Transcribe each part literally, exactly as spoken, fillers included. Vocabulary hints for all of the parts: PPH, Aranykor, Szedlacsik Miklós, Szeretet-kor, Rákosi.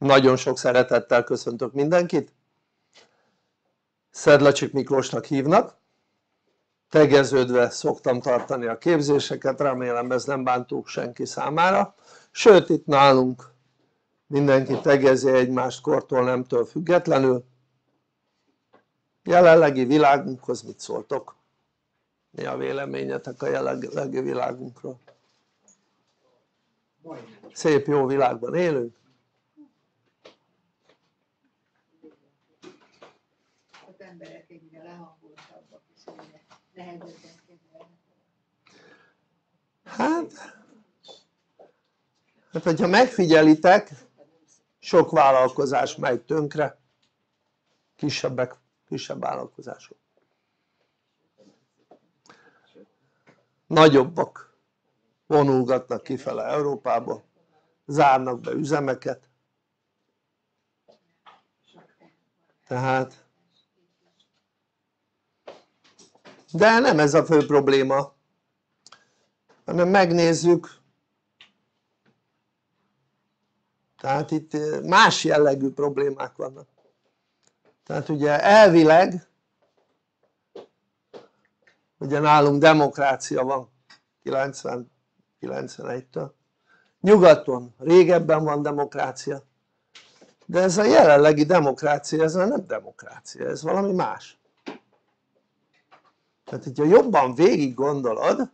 Nagyon sok szeretettel köszöntök mindenkit. Szedlacsik Miklósnak hívnak. Tegeződve szoktam tartani a képzéseket, remélem ez nem bántó senki számára. Sőt, itt nálunk mindenki tegezi egymást kortól, nemtől függetlenül. Jelenlegi világunkhoz mit szóltok? Mi a véleményetek a jelenlegi világunkról? Szép jó világban élünk. Az emberek egyre lehangoltabbak, és egyre nehezebben képzelhetők. Hát, hát, hogyha megfigyelitek, sok vállalkozás megy tönkre, kisebbek, kisebb vállalkozások. Nagyobbak vonulgatnak kifele Európába, zárnak be üzemeket, tehát de nem ez a fő probléma, hanem megnézzük, tehát itt más jellegű problémák vannak, tehát ugye elvileg ugye nálunk demokrácia van kilencvenkilenc kilencvenegytől. Nyugaton régebben van demokrácia, de ez a jelenlegi demokrácia, ez nem demokrácia, ez valami más. Tehát hogyha jobban végig gondolod,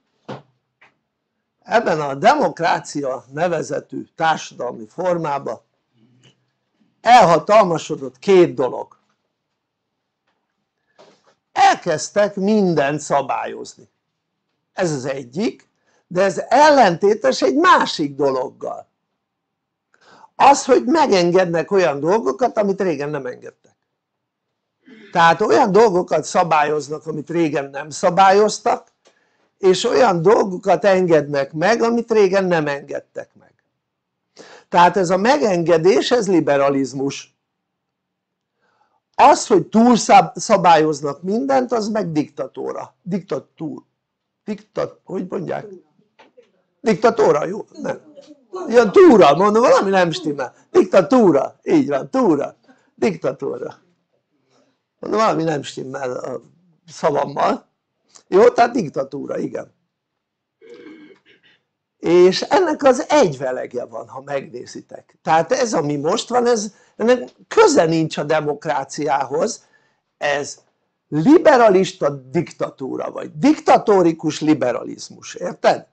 ebben a demokrácia nevezetű társadalmi formában elhatalmasodott két dolog. Elkezdtek mindent szabályozni. Ez az egyik. De ez ellentétes egy másik dologgal. Az, hogy megengednek olyan dolgokat, amit régen nem engedtek. Tehát olyan dolgokat szabályoznak, amit régen nem szabályoztak, és olyan dolgokat engednek meg, amit régen nem engedtek meg. Tehát ez a megengedés, ez liberalizmus. Az, hogy túlszabályoznak mindent, az meg diktatúra. Diktatúr. Diktat, hogy mondják? Diktatúra, jó? Nem. Ja, túra, mondom, valami nem stimmel. Diktatúra, így van, túra, diktatúra. Mondom, valami nem stimmel a szavammal. Jó, tehát diktatúra, igen. És ennek az egyvelege van, ha megnézitek. Tehát ez, ami most van, ez, ennek köze nincs a demokráciához, ez liberalista diktatúra, vagy diktatórikus liberalizmus, érted?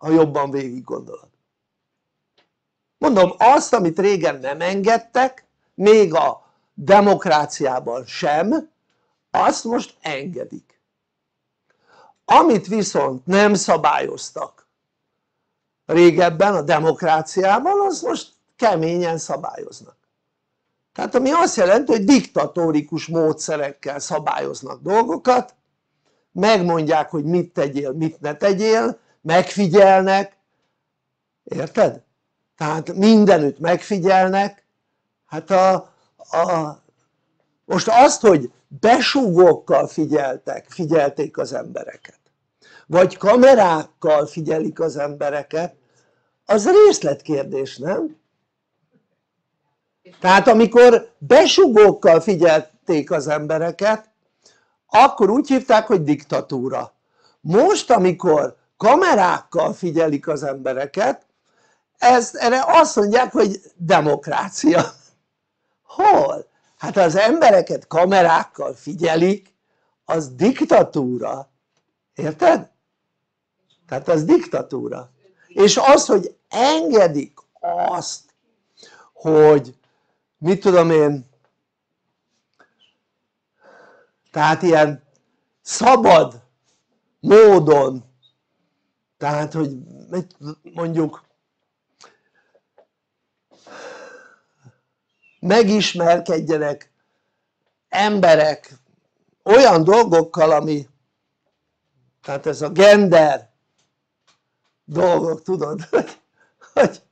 Ha jobban végig gondolod. Mondom, azt, amit régen nem engedtek, még a demokráciában sem, azt most engedik. Amit viszont nem szabályoztak régebben a demokráciában, azt most keményen szabályoznak. Tehát ami azt jelenti, hogy diktatórikus módszerekkel szabályoznak dolgokat, megmondják, hogy mit tegyél, mit ne tegyél, megfigyelnek, érted? Tehát mindenütt megfigyelnek. Hát a, a, most azt, hogy besúgókkal figyeltek, figyelték az embereket, vagy kamerákkal figyelik az embereket, az részletkérdés, nem? Tehát amikor besugókkal figyelték az embereket, akkor úgy hívták, hogy diktatúra. Most, amikor kamerákkal figyelik az embereket, ezt, erre azt mondják, hogy demokrácia. Hol? Hát az embereket kamerákkal figyelik, az diktatúra. Érted? Tehát az diktatúra. És az, hogy engedik azt, hogy mit tudom én, tehát ilyen szabad módon, tehát hogy mondjuk megismerkedjenek emberek olyan dolgokkal, ami, tehát ez a gender dolgok, tudod, hogy,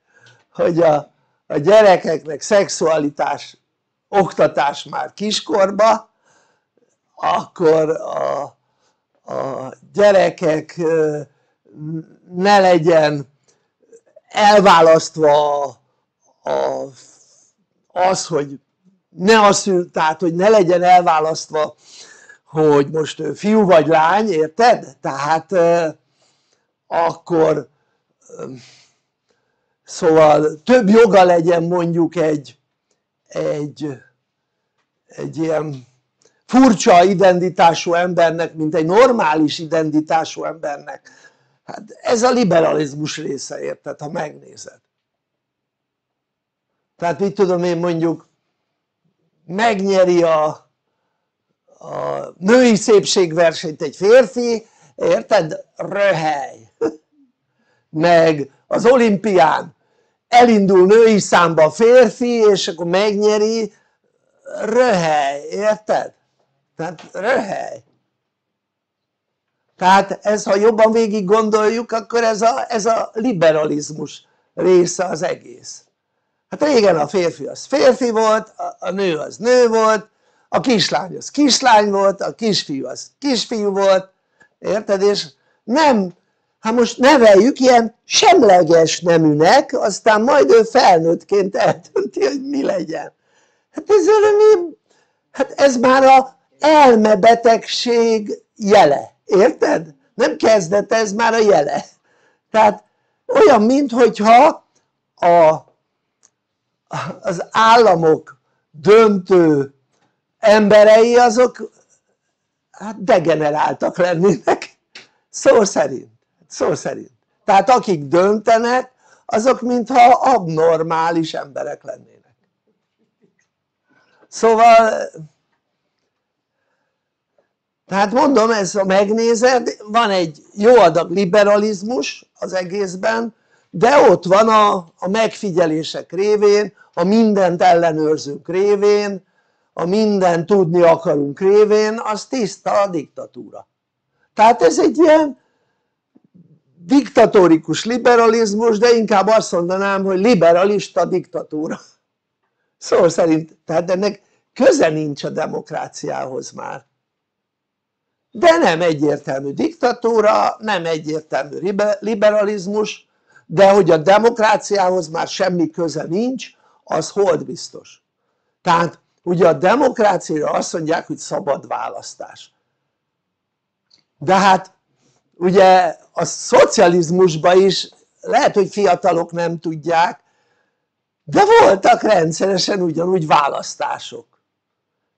hogy a a gyerekeknek szexualitás oktatás már kiskorba, akkor a, a gyerekek ne legyen elválasztva a, a az, hogy ne az, tehát hogy ne legyen elválasztva, hogy most fiú vagy lány, érted? Tehát eh, akkor eh, szóval több joga legyen mondjuk egy, egy, egy ilyen furcsa identitású embernek, mint egy normális identitású embernek. Hát ez a liberalizmus része, érted, ha megnézed. Tehát mit tudom én, mondjuk megnyeri a, a női szépségversenyt egy férfi, érted? Röhely. Meg az olimpián elindul női számba a férfi, és akkor megnyeri, röhely, érted? Tehát röhely. Tehát ez, ha jobban végig gondoljuk, akkor ez a, ez a liberalizmus része az egész. Hát régen a férfi az férfi volt, a nő az nő volt, a kislány az kislány volt, a kisfiú az kisfiú volt, érted? És nem, hát most neveljük ilyen semleges neműnek, aztán majd ő felnőttként eldönti, hogy mi legyen. Hát ez, hát ez már a elmebetegség jele, érted? Nem kezdete, ez már a jele. Tehát olyan, minthogyha a az államok döntő emberei azok hát degeneráltak lennének, szó szerint, szó szerint. Tehát akik döntenek, azok mintha abnormális emberek lennének. Szóval, tehát mondom, ezt ha megnézed, van egy jó adag liberalizmus az egészben, de ott van a, a megfigyelések révén, a mindent ellenőrzünk révén, a mindent tudni akarunk révén, az tiszta a diktatúra. Tehát ez egy ilyen diktatórikus liberalizmus, de inkább azt mondanám, hogy liberalista diktatúra. Szóval szerint, tehát ennek köze nincs a demokráciához már. De nem egyértelmű diktatúra, nem egyértelmű liberalizmus, de hogy a demokráciához már semmi köze nincs, az holdbiztos. Tehát ugye a demokráciára azt mondják, hogy szabad választás. De hát ugye a szocializmusban is, lehet, hogy fiatalok nem tudják, de voltak rendszeresen ugyanúgy választások.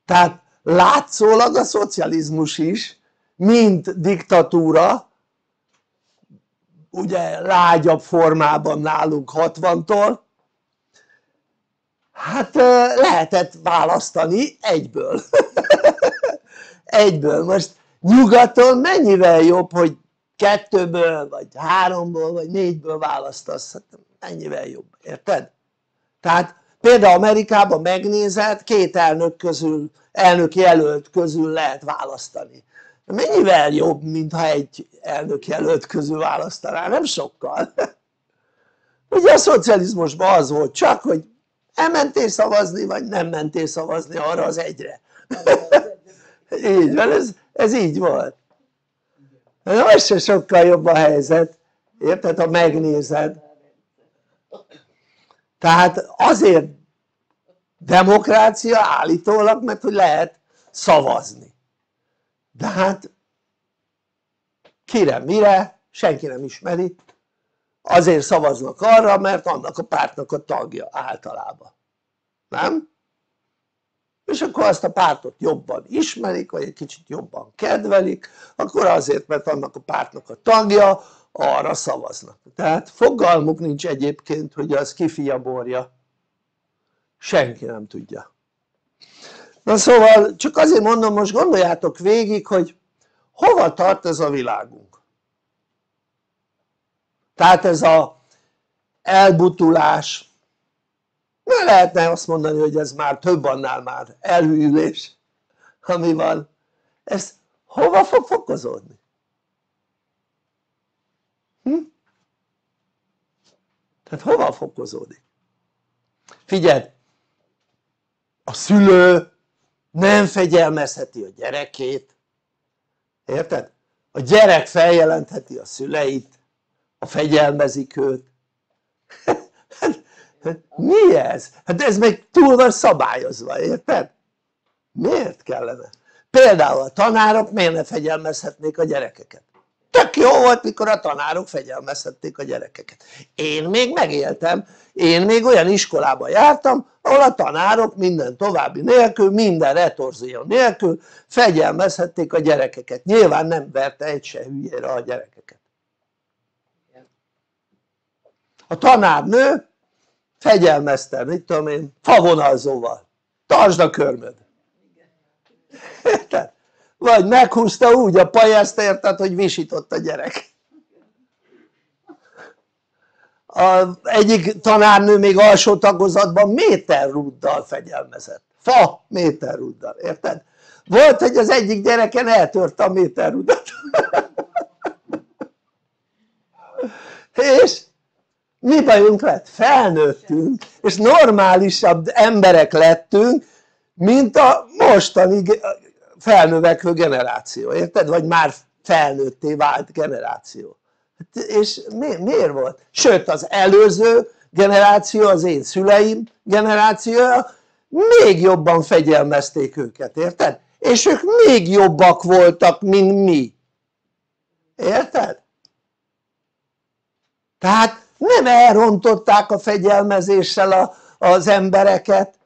Tehát látszólag a szocializmus is, mint diktatúra, ugye lágyabb formában nálunk hatvantól, hát lehetett választani egyből. egyből. Most nyugaton mennyivel jobb, hogy kettőből, vagy háromból, vagy négyből választasz, hát mennyivel jobb, érted? Tehát például Amerikában megnézed, két elnök közül, elnök jelölt közül lehet választani. Mennyivel jobb, mintha egy elnök jelölt közül választaná? Nem sokkal. Ugye a szocializmusban az volt csak, hogy elmentél szavazni, vagy nem mentél szavazni arra az egyre. Így van, ez, ez így volt. Na, ez se sokkal jobb a helyzet, érted, ha megnézed. Tehát azért demokrácia állítólag, mert hogy lehet szavazni. De hát kire, mire, senki nem ismeri, azért szavaznak arra, mert annak a pártnak a tagja általában, nem? És akkor azt a pártot jobban ismerik, vagy egy kicsit jobban kedvelik, akkor azért, mert annak a pártnak a tagja, arra szavaznak. Tehát fogalmuk nincs egyébként, hogy az ki fia borja, senki nem tudja. Na szóval csak azért mondom, most gondoljátok végig, hogy hova tart ez a világunk. Tehát ez az elbutulás, nem lehetne azt mondani, hogy ez már több annál már elhűlés, ami van. Ez hova fog fokozódni? Hm? Tehát hova fokozódik? Figyeld, a szülő nem fegyelmezheti a gyerekét, érted? A gyerek feljelentheti a szüleit, a fegyelmezik őt. Hát mi ez? Hát ez meg túl van szabályozva, érted? Miért kellene? Például a tanárok miért ne fegyelmezhetnék a gyerekeket? Tök jó volt, mikor a tanárok fegyelmezhették a gyerekeket. Én még megéltem, én még olyan iskolába jártam, ahol a tanárok minden további nélkül, minden retorzió nélkül fegyelmezhették a gyerekeket. Nyilván nem verte egy se hülyére a gyerekeket. A tanárnő fegyelmezte, mit tudom én, favonalzóval. Tartsd a körmöd. Érted? Vagy meghúzta úgy a pajást, érted, hogy visított a gyerek. A egyik tanárnő még alsó tagozatban méterrúddal fegyelmezett. Fa méterrúddal, érted? Volt, hogy az egyik gyereken eltört a méterrúdat. És mi bajunk lett? Felnőttünk, és normálisabb emberek lettünk, mint a mostani felnövekvő generáció, érted? Vagy már felnőtté vált generáció. És mi, miért volt? Sőt, az előző generáció, az én szüleim generációja, még jobban fegyelmezték őket, érted? És ők még jobbak voltak, mint mi. Érted? Tehát nem elrontották a fegyelmezéssel a, az embereket,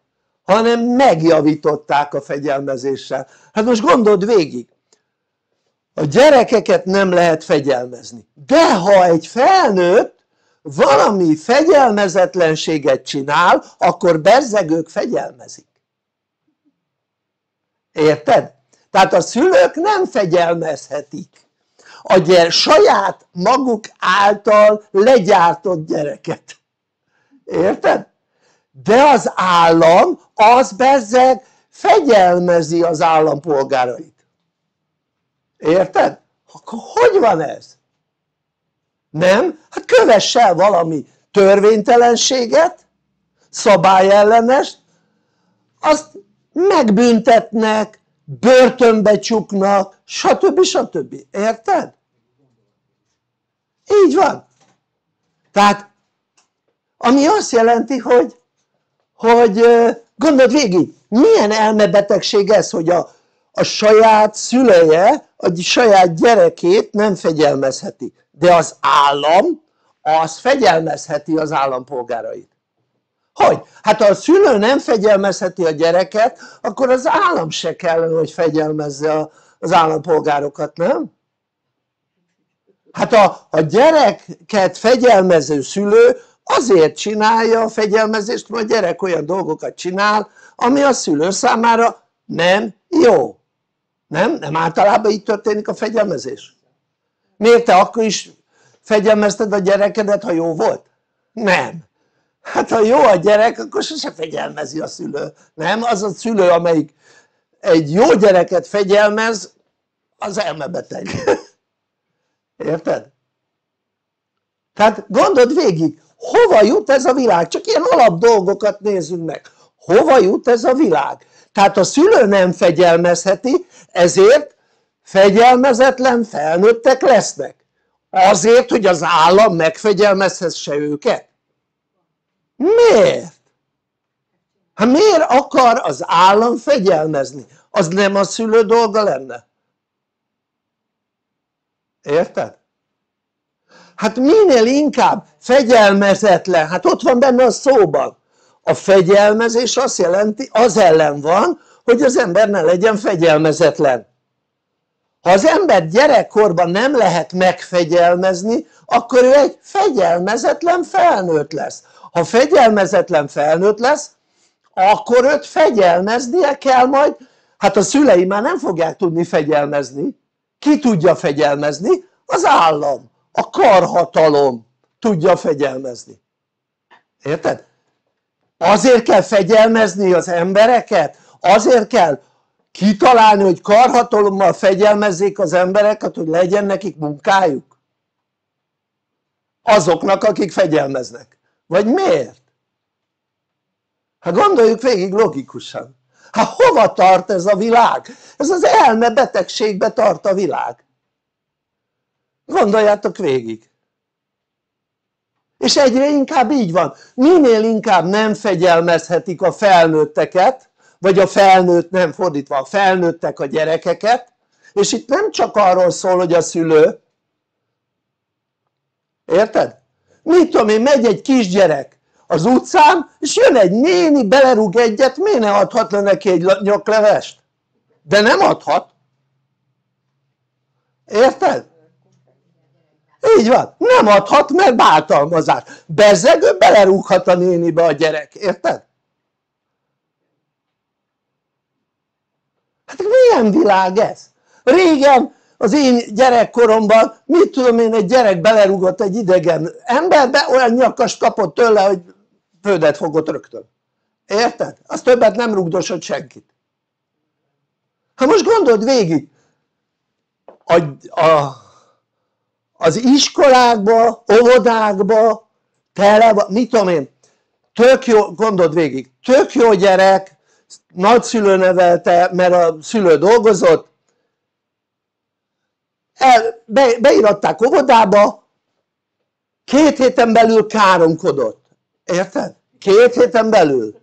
hanem megjavították a fegyelmezéssel. Hát most gondold végig, a gyerekeket nem lehet fegyelmezni, de ha egy felnőtt valami fegyelmezetlenséget csinál, akkor bezzeg ők fegyelmezik. Érted? Tehát a szülők nem fegyelmezhetik a gyere, saját maguk által legyártott gyereket. Érted? De az állam, az bezzeg fegyelmezi az állampolgárait. Érted? Akkor hogy van ez? Nem? Hát kövess el valami törvénytelenséget, szabályellenest, azt megbüntetnek, börtönbe csuknak, stb. Stb. Érted? Így van. Tehát, ami azt jelenti, hogy hogy gondold végig, milyen elmebetegség ez, hogy a, a saját szüleje, a saját gyerekét nem fegyelmezheti, de az állam, az fegyelmezheti az állampolgárait. Hogy? Hát ha a szülő nem fegyelmezheti a gyereket, akkor az állam se kellene, hogy fegyelmezze az állampolgárokat, nem? Hát a, a gyereket fegyelmező szülő azért csinálja a fegyelmezést, mert a gyerek olyan dolgokat csinál, ami a szülő számára nem jó. Nem? Nem általában így történik a fegyelmezés? Miért te akkor is fegyelmezted a gyerekedet, ha jó volt? Nem. Hát ha jó a gyerek, akkor sose fegyelmezi a szülő. Nem? Az a szülő, amelyik egy jó gyereket fegyelmez, az elmebeteg. Érted? Tehát gondold végig, hova jut ez a világ? Csak ilyen alap dolgokat nézzünk meg. Hova jut ez a világ? Tehát a szülő nem fegyelmezheti, ezért fegyelmezetlen felnőttek lesznek. Azért, hogy az állam megfegyelmezhesse őket? Miért? Hát miért akar az állam fegyelmezni? Az nem a szülő dolga lenne? Érted? Hát minél inkább fegyelmezetlen, hát ott van benne a szóban. A fegyelmezés azt jelenti, az ellen van, hogy az ember ne legyen fegyelmezetlen. Ha az ember gyerekkorban nem lehet megfegyelmezni, akkor ő egy fegyelmezetlen felnőtt lesz. Ha fegyelmezetlen felnőtt lesz, akkor őt fegyelmeznie kell majd, hát a szülei már nem fogják tudni fegyelmezni. Ki tudja fegyelmezni? Az állam. A karhatalom tudja fegyelmezni. Érted? Azért kell fegyelmezni az embereket? Azért kell kitalálni, hogy karhatalommal fegyelmezzék az embereket, hogy legyen nekik munkájuk? Azoknak, akik fegyelmeznek. Vagy miért? Hát gondoljuk végig logikusan. Hát hova tart ez a világ? Ez az elmebetegségbe tart a világ. Gondoljátok végig. És egyre inkább így van. Minél inkább nem fegyelmezhetik a felnőtteket, vagy a felnőtt, nem fordítva, a felnőttek a gyerekeket, és itt nem csak arról szól, hogy a szülő, érted? Mit tudom én, megy egy kisgyerek az utcán, és jön egy néni, belerúg egyet, miért ne adhat le neki egy nyaklevest? De nem adhat. Érted? Így van, nem adhat, mert bántalmazás. Bezzeg, ő belerúghat a nénibe a gyerek, érted? Hát milyen világ ez? Régen az én gyerekkoromban, mit tudom én, egy gyerek belerúgott egy idegen emberbe, olyan nyakast kapott tőle, hogy földet fogott rögtön. Érted? Az többet nem rugdosott senkit. Ha most gondold végig, a, a, az iskolákba, óvodákba, tele van, mit tudom én, tök jó, gondold végig, tök jó gyerek, nagyszülő nevelte, mert a szülő dolgozott, El, be, beiratták óvodába, két héten belül káromkodott, érted? Két héten belül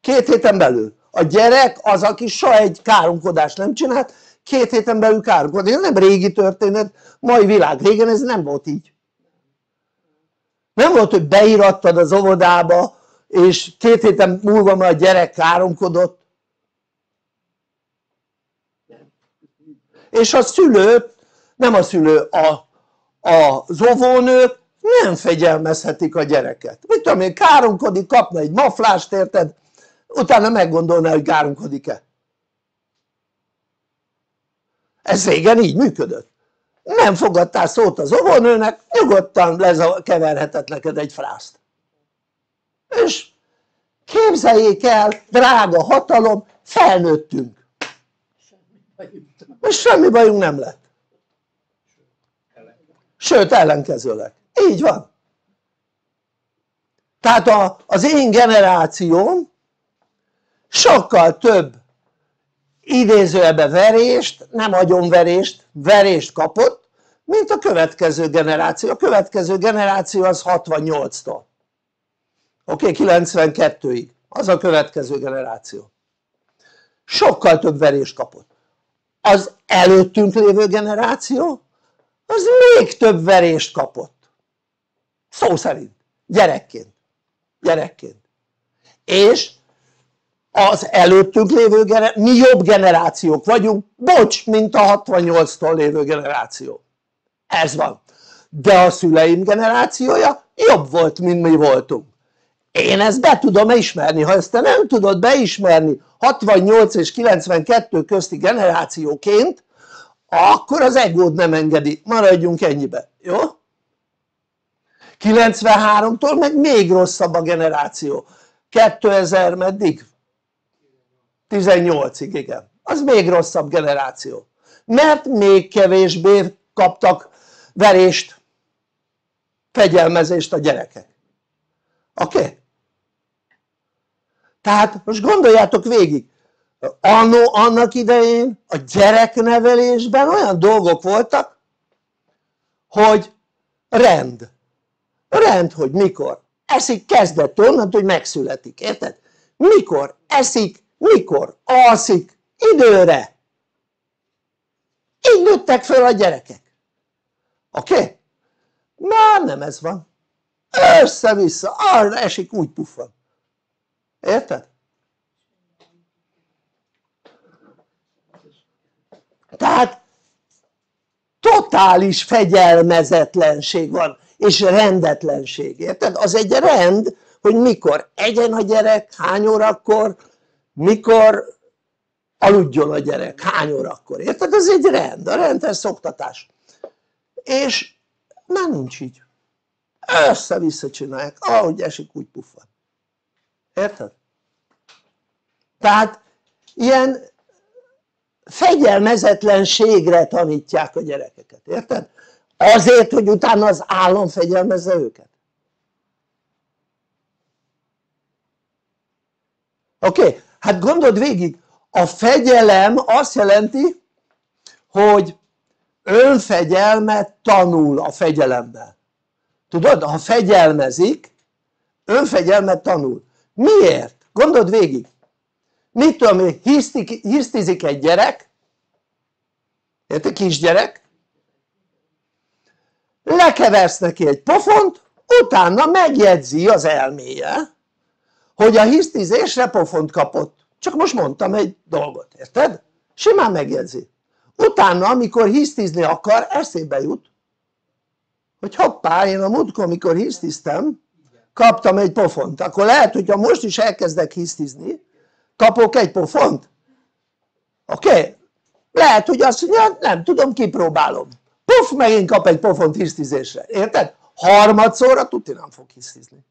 két héten belül a gyerek az, aki soha egy káromkodást nem csinált, két héten belül káromkodott. Ez nem régi történet, mai világ, régen ez nem volt így. Nem volt, hogy beirattad az óvodába, és két héten múlva már a gyerek káromkodott. És a szülőt, nem a szülő, a, az óvónőt nem fegyelmezhetik a gyereket. Mit tudom én, káromkodik, kapna egy maflást, érted? Utána meggondolná, hogy káromkodik-e. Ez régen így működött. Nem fogadtál szót az óvónőnek, nyugodtan lekeverhetett neked egy frászt. És képzeljék el, drága hatalom, felnőttünk. És semmi bajunk nem lett. Sőt, ellenkezőleg. Így van. Tehát a, az én generációm sokkal több idézőjelbe verést, nem agyonverést, verést kapott, mint a következő generáció. A következő generáció az hatvannyolctól. Oké, okay, kilencvenkettőig. Az a következő generáció. Sokkal több verést kapott. Az előttünk lévő generáció az még több verést kapott, szó szerint, gyerekként, gyerekként. És az előttünk lévő generáció, mi jobb generációk vagyunk, bocs, mint a hatvannyolctól lévő generáció, ez van. De a szüleim generációja jobb volt, mint mi voltunk. Én ezt be tudom ismerni, ha ezt te nem tudod beismerni hatvannyolc és kilencvenkettő közti generációként, akkor az egód nem engedi, maradjunk ennyibe, jó? kilencvenháromtól meg még rosszabb a generáció, kétezer meddig? tizennyolcig, igen, az még rosszabb generáció, mert még kevésbé kaptak verést, fegyelmezést a gyerekek. Oké? Okay? Tehát most gondoljátok végig, annó, annak idején a gyereknevelésben olyan dolgok voltak, hogy rend, rend, hogy mikor eszik, kezdett onnantól, hogy megszületik, érted? Mikor eszik, mikor alszik, időre. Így nőttek föl a gyerekek. Oké? Okay? Már nem ez van. Össze-vissza, arra esik, úgy puffan. Érted? Tehát totális fegyelmezetlenség van, és rendetlenség, érted? Az egy rend, hogy mikor egyen a gyerek, hány órakor, mikor aludjon a gyerek, hány órakor, érted? Ez egy rend, a rendes szoktatás. És már nincs így. Össze-vissza csinálják, ahogy esik, úgy puffan. Érted? Tehát ilyen fegyelmezetlenségre tanítják a gyerekeket, érted? Azért, hogy utána az állam fegyelmezze őket. Oké, okay. Hát gondold végig, a fegyelem azt jelenti, hogy önfegyelme tanul a fegyelemben. Tudod, ha fegyelmezik, önfegyelmet tanul. Miért? Gondold végig. Mit tudom én, hisztizik egy gyerek, érted, kisgyerek, lekeversz neki egy pofont, utána megjegyzi az elméje, hogy a hisztizésre pofont kapott. Csak most mondtam egy dolgot, érted? Simán megjegyzi. Utána, amikor hisztizni akar, eszébe jut, hogy hoppá, én a múltkor, amikor hisztiztem, kaptam egy pofont. Akkor lehet, hogyha most is elkezdek hisztizni, kapok egy pofont. Oké? Okay. Lehet, hogy azt mondja, nem tudom, kipróbálom. Puff, megint kap egy pofont hisztizésre. Érted? Harmadszorra tuti nem fog hisztizni.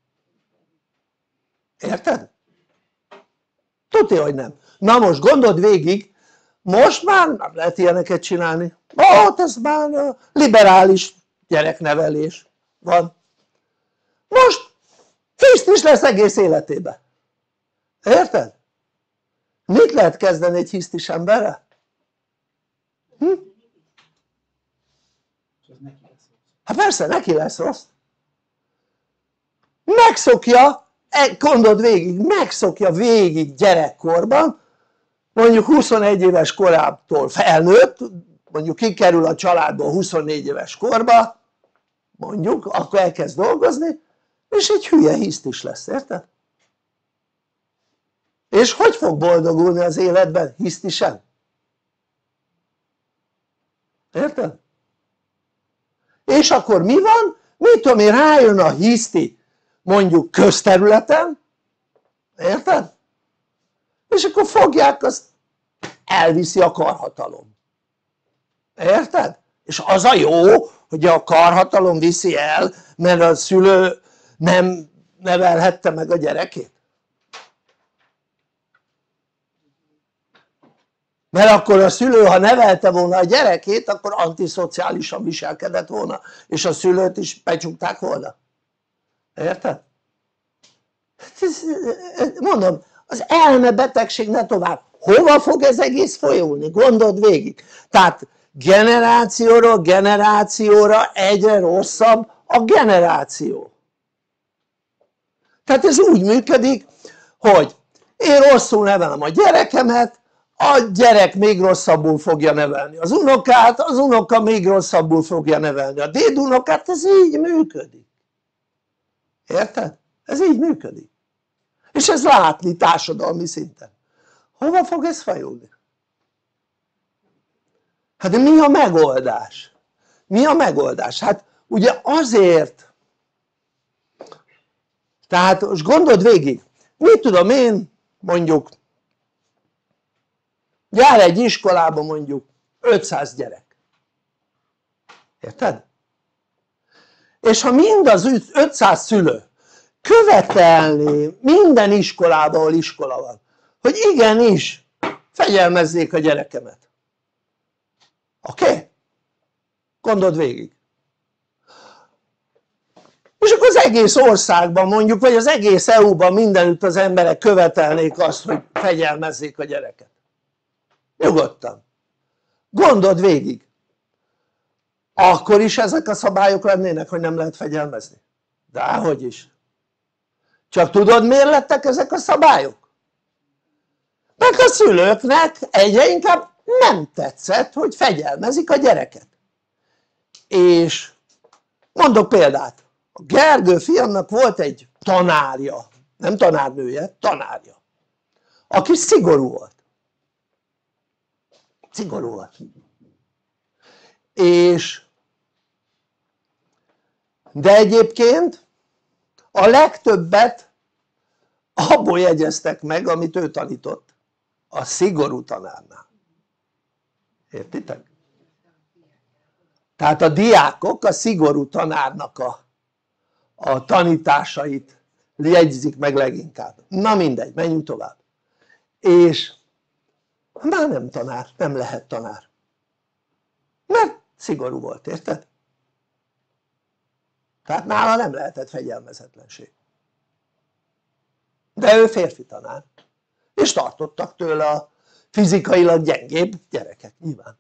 Érted? Tuti, hogy nem. Na most gondold végig, most már nem lehet ilyeneket csinálni. Ó, ez már liberális gyereknevelés van. Most hisztis lesz egész életében. Érted? Mit lehet kezdeni egy hisztis emberrel? Hm? Hát persze, neki lesz rossz. Megszokja, gondold végig, megszokja végig gyerekkorban, mondjuk huszonegy éves korától felnőtt, mondjuk kikerül a családból huszonnégy éves korba, mondjuk, akkor elkezd dolgozni, és egy hülye hisztis lesz, érted? És hogy fog boldogulni az életben? Hisztisen. Érted? És akkor mi van? Mit tudom én, rájön a hiszti mondjuk közterületen, érted? És akkor fogják, azt elviszi a karhatalom. Érted? És az a jó, hogy a karhatalom viszi el, mert a szülő nem nevelhette meg a gyerekét. Mert akkor a szülő, ha nevelte volna a gyerekét, akkor antiszociálisan viselkedett volna, és a szülőt is becsukták volna. Érted? Mondom, az elmebetegség ne tovább. Hova fog ez egész folyulni? Gondold végig. Tehát generációról generációra egyre rosszabb a generáció. Tehát ez úgy működik, hogy én rosszul nevelem a gyerekemet, a gyerek még rosszabbul fogja nevelni az unokát, az unoka még rosszabbul fogja nevelni a dédunokát, ez így működik. Érted? Ez így működik. És ez látni társadalmi szinten. Hova fog ez fajulni? Hát mi a megoldás? Mi a megoldás? Hát ugye azért, tehát most gondold végig, mit tudom én, mondjuk jár egy iskolába mondjuk ötszáz gyerek, érted? És ha mind az ötszáz szülő követelni minden iskolába, ahol iskola van, hogy igenis fegyelmezzék a gyerekemet, oké? Okay? Gondold végig. És akkor az egész országban mondjuk, vagy az egész é u-ban mindenütt az emberek követelnék azt, hogy fegyelmezzék a gyereket. Nyugodtan. Gondold végig. Akkor is ezek a szabályok lennének, hogy nem lehet fegyelmezni. Dehogy is. Csak tudod, miért lettek ezek a szabályok? Mert a szülőknek egyre inkább nem tetszett, hogy fegyelmezik a gyereket. És mondok példát. A Gergő fiamnak volt egy tanárja, nem tanárnője, tanárja, aki szigorú volt. Szigorú volt. És de egyébként a legtöbbet abból jegyeztek meg, amit ő tanított, a szigorú tanárnál. Értitek? Tehát a diákok a szigorú tanárnak a, a tanításait jegyzik meg leginkább. Na mindegy, menjünk tovább. És már nem tanár, nem lehet tanár, mert szigorú volt, érted? Tehát nála nem lehetett fegyelmezetlenség, de ő férfi tanár, és tartottak tőle a fizikailag gyengébb gyerekek nyilván,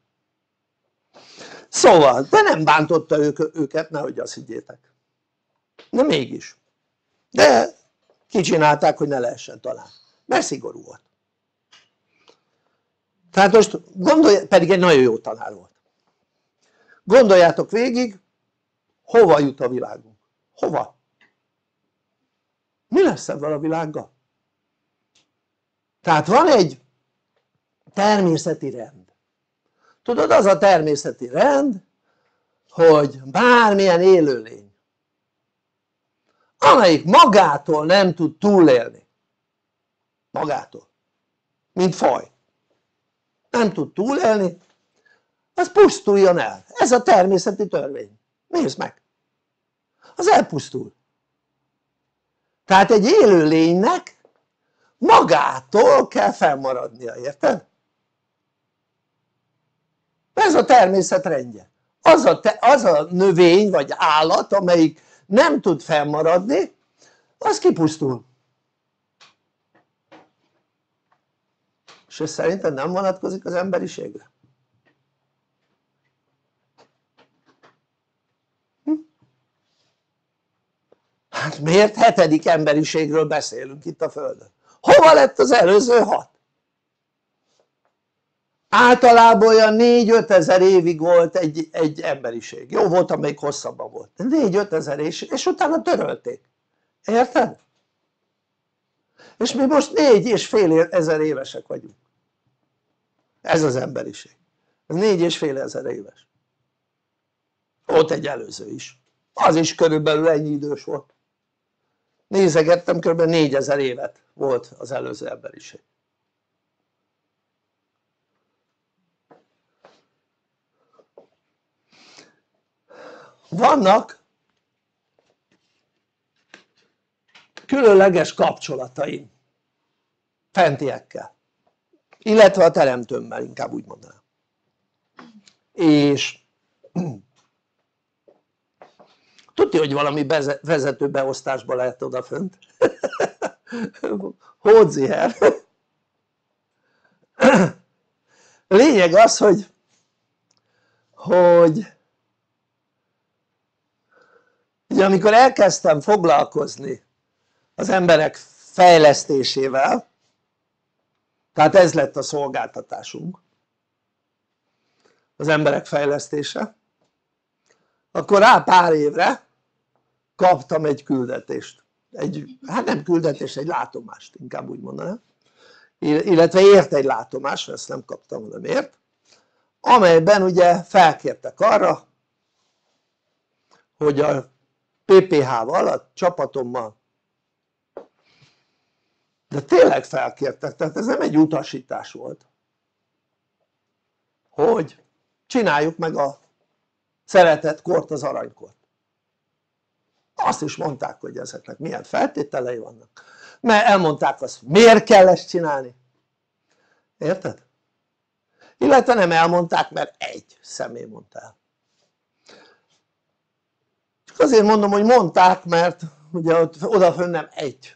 Szóval, de nem bántotta ők, őket, nehogy azt higgyétek. De mégis. De kicsinálták, hogy ne lehessen találni. Mert szigorú volt. Tehát most gondolj, pedig egy nagyon jó tanár volt. Gondoljátok végig, hova jut a világunk? Hova? Mi lesz ebben a világgal? Tehát van egy természeti rend. Tudod, az a természeti rend, hogy bármilyen élőlény, amelyik magától nem tud túlélni, magától, mint faj, nem tud túlélni, az pusztuljon el. Ez a természeti törvény. Nézd meg! Az elpusztul. Tehát egy élőlénynek magától kell fennmaradnia, érted? Ez a természet rendje. Az a, te, az a növény vagy állat, amelyik nem tud fennmaradni, az kipusztul. És ez szerintem nem vonatkozik az emberiségre. Hm? Hát miért hetedik emberiségről beszélünk itt a Földön? Hova lett az előző hat? Általában olyan négy-öt ezer évig volt egy, egy emberiség. Jó volt, amelyik hosszabban volt. négy-öt ezer és, és utána törölték. Érted? És mi most négy és fél ezer évesek vagyunk. Ez az emberiség. Ez négy és fél ezer éves. Volt egy előző is. Az is körülbelül ennyi idős volt. Nézegettem, kb. négyezer évet volt az előző emberiség. Vannak különleges kapcsolataim fentiekkel, illetve a teremtőmmel, inkább úgy mondanám. És tudja, hogy valami vezető beosztásba lehet odafönt. Hódziher. Lényeg az, hogy hogy ugye amikor elkezdtem foglalkozni az emberek fejlesztésével, tehát ez lett a szolgáltatásunk, az emberek fejlesztése, akkor rá pár évre kaptam egy küldetést, egy, hát nem küldetést, egy látomást, inkább úgy mondanám, illetve ért egy látomást, ezt nem kaptam, hanem ért, amelyben ugye felkértek arra, hogy a pé pé há-val, a csapatommal, de tényleg felkértek, tehát ez nem egy utasítás volt, hogy csináljuk meg a szeretett kort, az aranykort. Azt is mondták, hogy ezeknek milyen feltételei vannak, mert elmondták azt, miért kell ezt csinálni, érted? Illetve nem elmondták, mert egy személy mondta el. Azért mondom, hogy mondták, mert ugye ott odafönn nem egy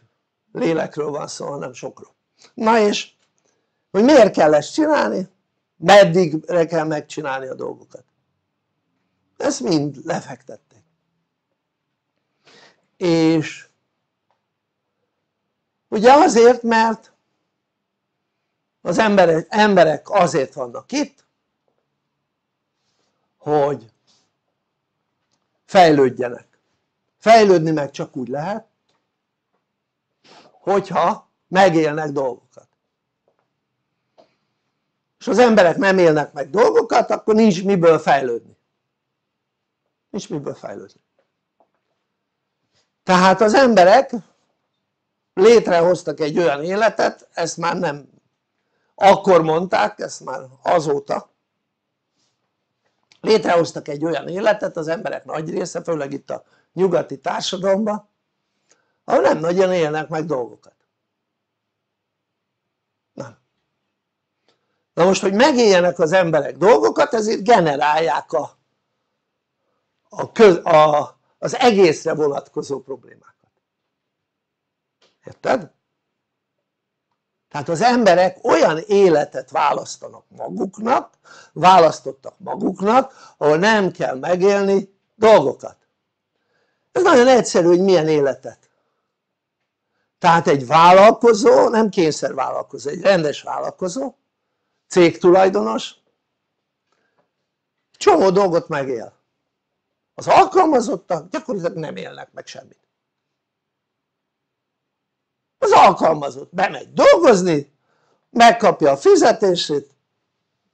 lélekről van szó, hanem sokról. Na és, hogy miért kell ezt csinálni, meddigre kell megcsinálni a dolgokat. Ezt mind lefektették. És ugye azért, mert az emberek, emberek azért vannak itt, hogy fejlődjenek. Fejlődni meg csak úgy lehet, hogyha megélnek dolgokat. És az emberek nem élnek meg dolgokat, akkor nincs miből fejlődni. Nincs miből fejlődni. Tehát az emberek létrehoztak egy olyan életet, ezt már nem akkor mondták, ezt már azóta, létrehoztak egy olyan életet az emberek nagy része, főleg itt a nyugati társadalomban, ahol nem nagyon élnek meg dolgokat. Na. Na most, hogy megéljenek az emberek dolgokat, ezért generálják a, a köz, a, az egészre vonatkozó problémákat. Érted? Tehát az emberek olyan életet választanak maguknak, választottak maguknak, ahol nem kell megélni dolgokat. Ez nagyon egyszerű, hogy milyen életet. Tehát egy vállalkozó, nem kényszervállalkozó, egy rendes vállalkozó, cégtulajdonos, csomó dolgot megél. Az alkalmazottak gyakorlatilag nem élnek meg semmit. Az alkalmazott bemegy dolgozni, megkapja a fizetését,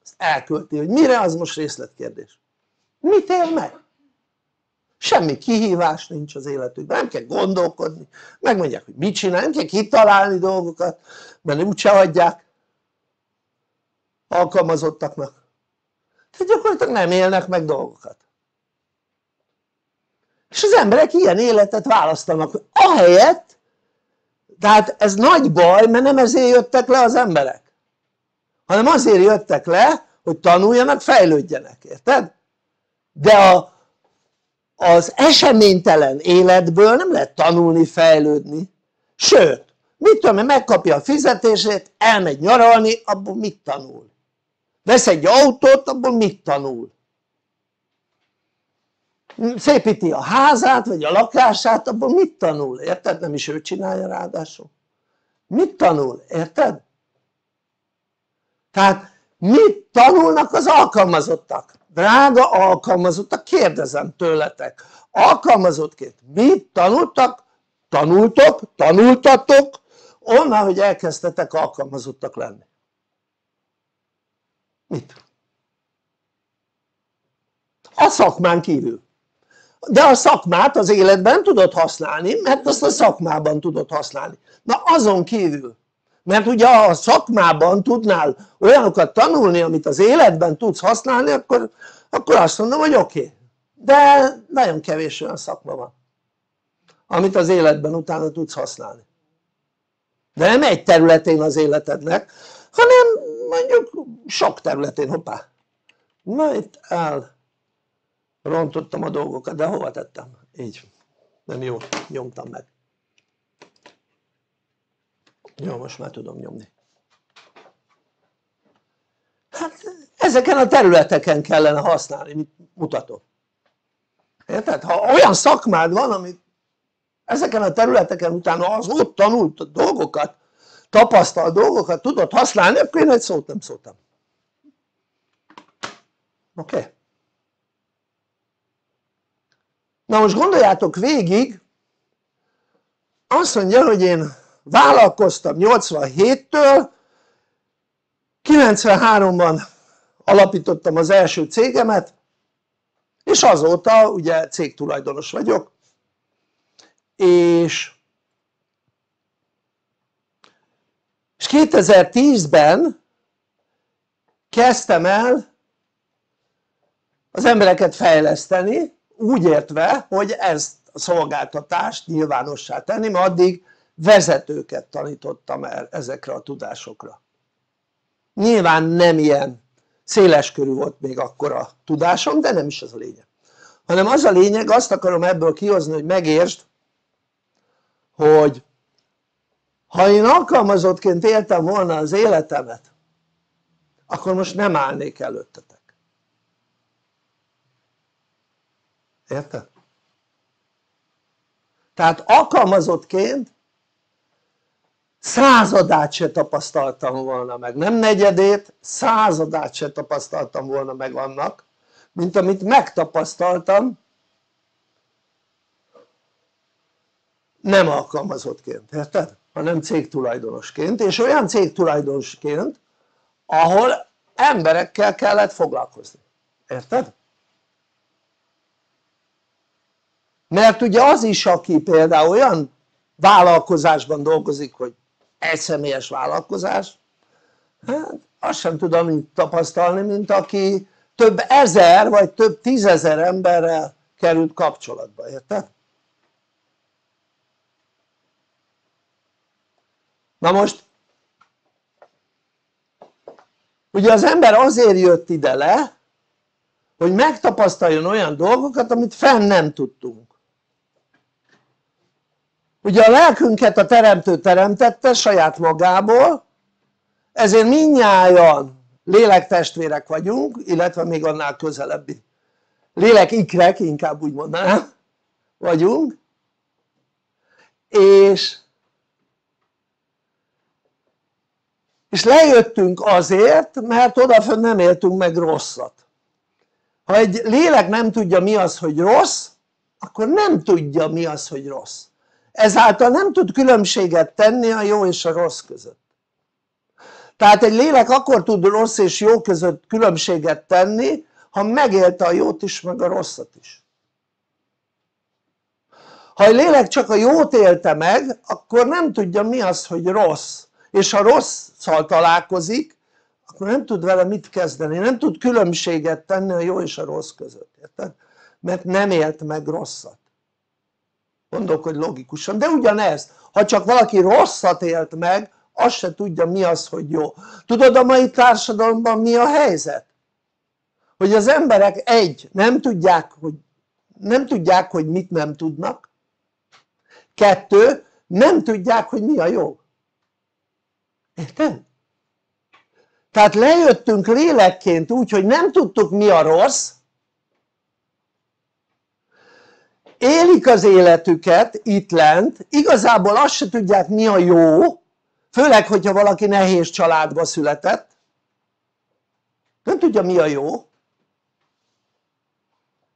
ezt elkölti, hogy mire, az most részletkérdés. Mit él meg? Semmi kihívás nincs az életükben, nem kell gondolkodni, megmondják, hogy mit csinál, nem kell kitalálni dolgokat, mert úgyse adják alkalmazottaknak. Tehát gyakorlatilag nem élnek meg dolgokat. És az emberek ilyen életet választanak, ahelyett, tehát ez nagy baj, mert nem ezért jöttek le az emberek, hanem azért jöttek le, hogy tanuljanak, fejlődjenek, érted? De a, az eseménytelen életből nem lehet tanulni, fejlődni, sőt, mit tudom én, megkapja a fizetését, elmegy nyaralni, abból mit tanul? Vesz egy autót, abból mit tanul? Szépíti a házát, vagy a lakását, abban mit tanul, érted? Nem is ő csinálja ráadásul. Mit tanul, érted? Tehát mit tanulnak az alkalmazottak? Drága alkalmazottak, kérdezem tőletek, alkalmazottként mit tanultak, tanultok, tanultatok onnan, hogy elkezdtetek alkalmazottak lenni? Mit? A szakmán kívül. De a szakmát az életben tudod használni, mert azt a szakmában tudod használni. Na azon kívül, mert ugye ha a szakmában tudnál olyanokat tanulni, amit az életben tudsz használni, akkor, akkor azt mondom, hogy oké, okay. De nagyon kevés olyan szakma van, amit az életben utána tudsz használni. De nem egy területén az életednek, hanem mondjuk sok területén, hoppá, na itt el rontottam a dolgokat, de hova tettem? Így, nem jó, nyomtam meg. Jó, most már tudom nyomni. Hát ezeken a területeken kellene használni, mit mutatom. Érted? Ha olyan szakmád van, amit ezeken a területeken utána az ott tanult dolgokat, tapasztalt dolgokat tudod használni, akkor én egy szót nem szóltam. Oké? Okay. Na most gondoljátok végig, azt mondja, hogy én vállalkoztam nyolcvanhéttől, kilencvenháromban alapítottam az első cégemet, és azóta ugye cégtulajdonos vagyok, és kétezer-tízben kezdtem el az embereket fejleszteni, úgy értve, hogy ezt a szolgáltatást nyilvánossá tenni, mert addig vezetőket tanítottam el ezekre a tudásokra. Nyilván nem ilyen széleskörű volt még akkor a tudásom, de nem is az a lényeg. Hanem az a lényeg, azt akarom ebből kihozni, hogy megértsd, hogy ha én alkalmazottként éltem volna az életemet, akkor most nem állnék előttetek. Érted? Tehát alkalmazottként századát se tapasztaltam volna meg, nem negyedét, századát se tapasztaltam volna meg annak, mint amit megtapasztaltam nem alkalmazottként, érted? Hanem cégtulajdonosként, és olyan cégtulajdonosként, ahol emberekkel kellett foglalkozni, érted? Mert ugye az is, aki például olyan vállalkozásban dolgozik, hogy egyszemélyes vállalkozás, hát azt sem tudom úgy tapasztalni, mint aki több ezer vagy több tízezer emberrel került kapcsolatba, érted? Na most, ugye az ember azért jött ide le, hogy megtapasztaljon olyan dolgokat, amit fenn nem tudtunk. Ugye a lelkünket a teremtő teremtette saját magából, Ezért mindnyájan lélektestvérek vagyunk, illetve még annál közelebbi lélekikrek, inkább úgy mondanám, vagyunk, és és lejöttünk azért, mert odafönn nem éltünk meg rosszat. Ha egy lélek nem tudja, mi az, hogy rossz, akkor nem tudja, mi az, hogy rossz. Ezáltal nem tud különbséget tenni a jó és a rossz között. Tehát egy lélek akkor tud rossz és jó között különbséget tenni, ha megélte a jót is, meg a rosszat is. Ha egy lélek csak a jót élte meg, akkor nem tudja, mi az, hogy rossz. És ha rosszal találkozik, akkor nem tud vele mit kezdeni, nem tud különbséget tenni a jó és a rossz között, érted? Mert nem élt meg rosszat. Gondolok, hogy logikusan, de ugyanez, ha csak valaki rosszat élt meg, azt se tudja, mi az, hogy jó. Tudod, a mai társadalomban mi a helyzet? Hogy az emberek egy, nem tudják, hogy, nem tudják, hogy mit nem tudnak, kettő, nem tudják, hogy mi a jó. Érted? Tehát lejöttünk lélekként úgy, hogy nem tudtuk, mi a rossz, élik az életüket itt lent, igazából azt se tudják, mi a jó, főleg, hogyha valaki nehéz családba született, nem tudja, mi a jó,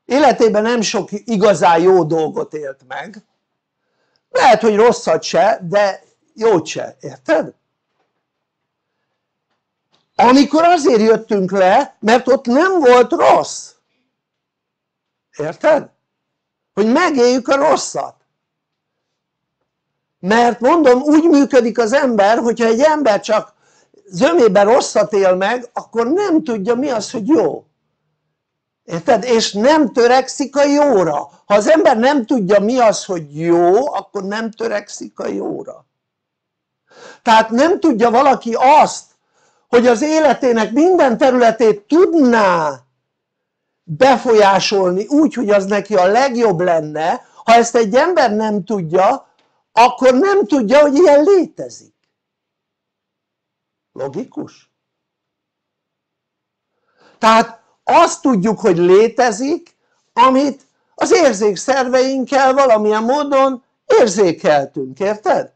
életében nem sok igazán jó dolgot élt meg, lehet, hogy rosszat se, de jót se, érted? Amikor azért jöttünk le, mert ott nem volt rossz, érted? Hogy megéljük a rosszat, mert mondom, úgy működik az ember, hogyha egy ember csak zömében rosszat él meg, akkor nem tudja, mi az, hogy jó, érted? És nem törekszik a jóra. Ha az ember nem tudja, mi az, hogy jó, akkor nem törekszik a jóra. Tehát nem tudja valaki azt, hogy az életének minden területét tudná befolyásolni úgy, hogy az neki a legjobb lenne. Ha ezt egy ember nem tudja, akkor nem tudja, hogy ilyen létezik. Logikus? Tehát azt tudjuk, hogy létezik, amit az érzékszerveinkkel valamilyen módon érzékeltünk, érted?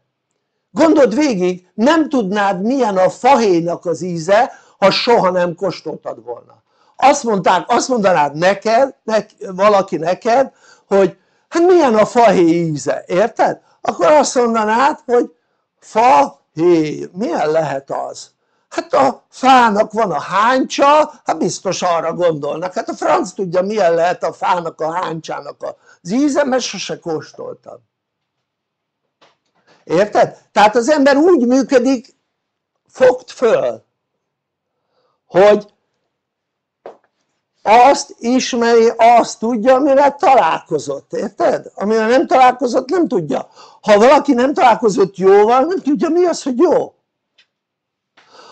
Gondold végig, nem tudnád, milyen a fahéjnak az íze, ha soha nem kóstoltad volna. Azt mondták, azt mondanád neked, nek, valaki neked, hogy hát milyen a fahéj íze, érted? Akkor azt mondanád, hogy fahéj, milyen lehet az? Hát a fának van a háncsa, hát biztos arra gondolnak, hát a franc tudja, milyen lehet a fának a háncsának az íze, mert sose kóstoltad. Érted? Tehát az ember úgy működik, fogd föl, hogy azt ismeri, azt tudja, amire találkozott, érted? Amire nem találkozott, nem tudja. Ha valaki nem találkozott jóval, nem tudja, mi az, hogy jó.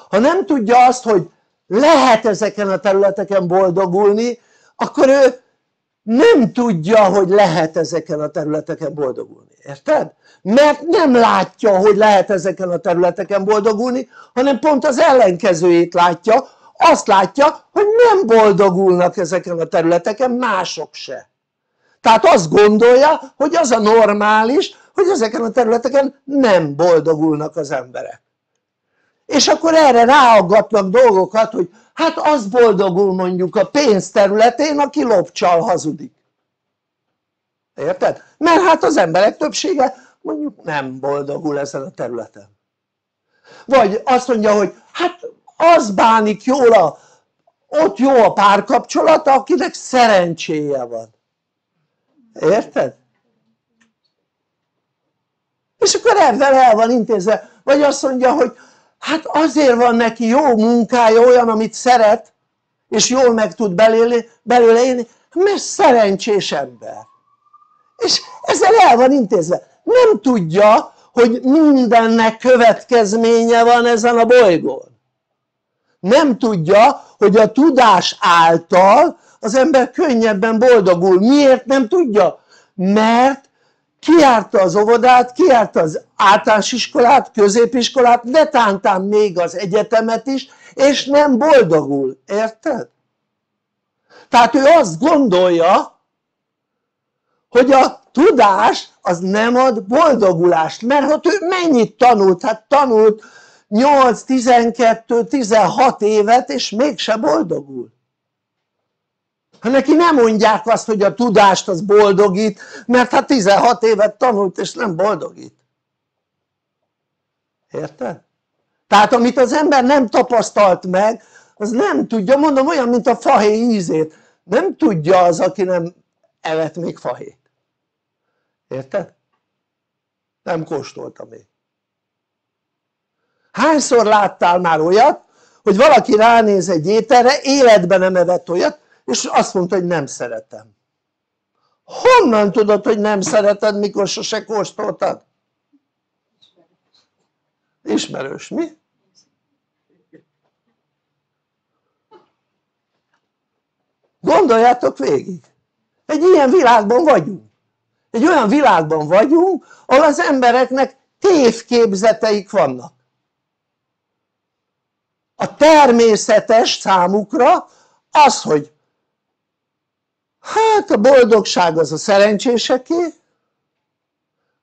Ha nem tudja azt, hogy lehet ezeken a területeken boldogulni, akkor ő nem tudja, hogy lehet ezeken a területeken boldogulni, érted? Mert nem látja, hogy lehet ezeken a területeken boldogulni, hanem pont az ellenkezőjét látja, azt látja, hogy nem boldogulnak ezeken a területeken mások se. Tehát azt gondolja, hogy az a normális, hogy ezeken a területeken nem boldogulnak az emberek. És akkor erre ráaggatnak dolgokat, hogy hát az boldogul mondjuk a pénz területén, aki lopcsal hazudik. Érted? Mert hát az emberek többsége mondjuk nem boldogul ezen a területen. Vagy azt mondja, hogy hát az bánik jóra, ott jó a párkapcsolata, akinek szerencséje van. Érted? És akkor ezzel el van intézve. Vagy azt mondja, hogy hát azért van neki jó munkája, olyan, amit szeret, és jól meg tud belőle élni, mert szerencsés ember. És ezzel el van intézve. Nem tudja, hogy mindennek következménye van ezen a bolygón. Nem tudja, hogy a tudás által az ember könnyebben boldogul. Miért nem tudja? Mert kijárta az óvodát, kijárta az általános iskolát, középiskolát, netántán még az egyetemet is, és nem boldogul, érted? Tehát ő azt gondolja, hogy a tudás az nem ad boldogulást, mert hogy ő mennyit tanult, hát tanult nyolc, tizenkettő, tizenhat évet, és mégse boldogul. Ha neki nem mondják azt, hogy a tudást az boldogít, mert hát tizenhat évet tanult, és nem boldogít. Érted? Tehát amit az ember nem tapasztalt meg, az nem tudja, mondom, olyan, mint a fahé ízét. Nem tudja az, aki nem evett még fahét. Érted? Nem kóstolta még. Hányszor láttál már olyat, hogy valaki ránéz egy ételre, életben nem evett olyat, és azt mondta, hogy nem szeretem. Honnan tudod, hogy nem szereted, mikor sose kóstoltad? Ismerős, mi? Gondoljátok végig, egy ilyen világban vagyunk, egy olyan világban vagyunk, ahol az embereknek tévképzeteik vannak. A természetes számukra az, hogy hát a boldogság az a szerencséseké, oké?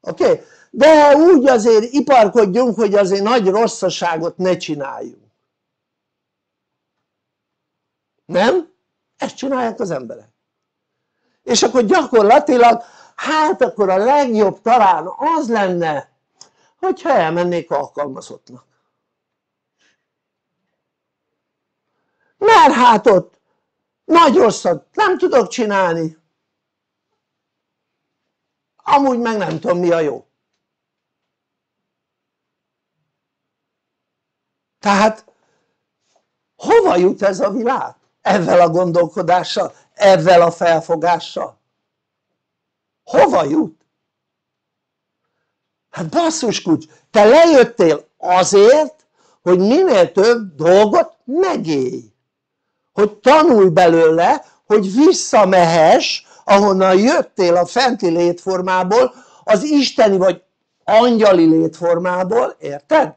Okay? De úgy azért iparkodjunk, hogy azért nagy rosszaságot ne csináljunk. Nem? Ezt csinálják az emberek. És akkor gyakorlatilag, hát akkor a legjobb talán az lenne, hogyha elmennék alkalmazottnak. Mert hát ott nagy rosszat nem tudok csinálni, amúgy meg nem tudom, mi a jó. Tehát hova jut ez a világ? Ezzel a gondolkodással, ezzel a felfogással? Hova jut? Hát basszuskulcs, te lejöttél azért, hogy minél több dolgot megélj. Hogy tanulj belőle, hogy visszamehess, ahonnan jöttél a fenti létformából, az isteni vagy angyali létformából, érted?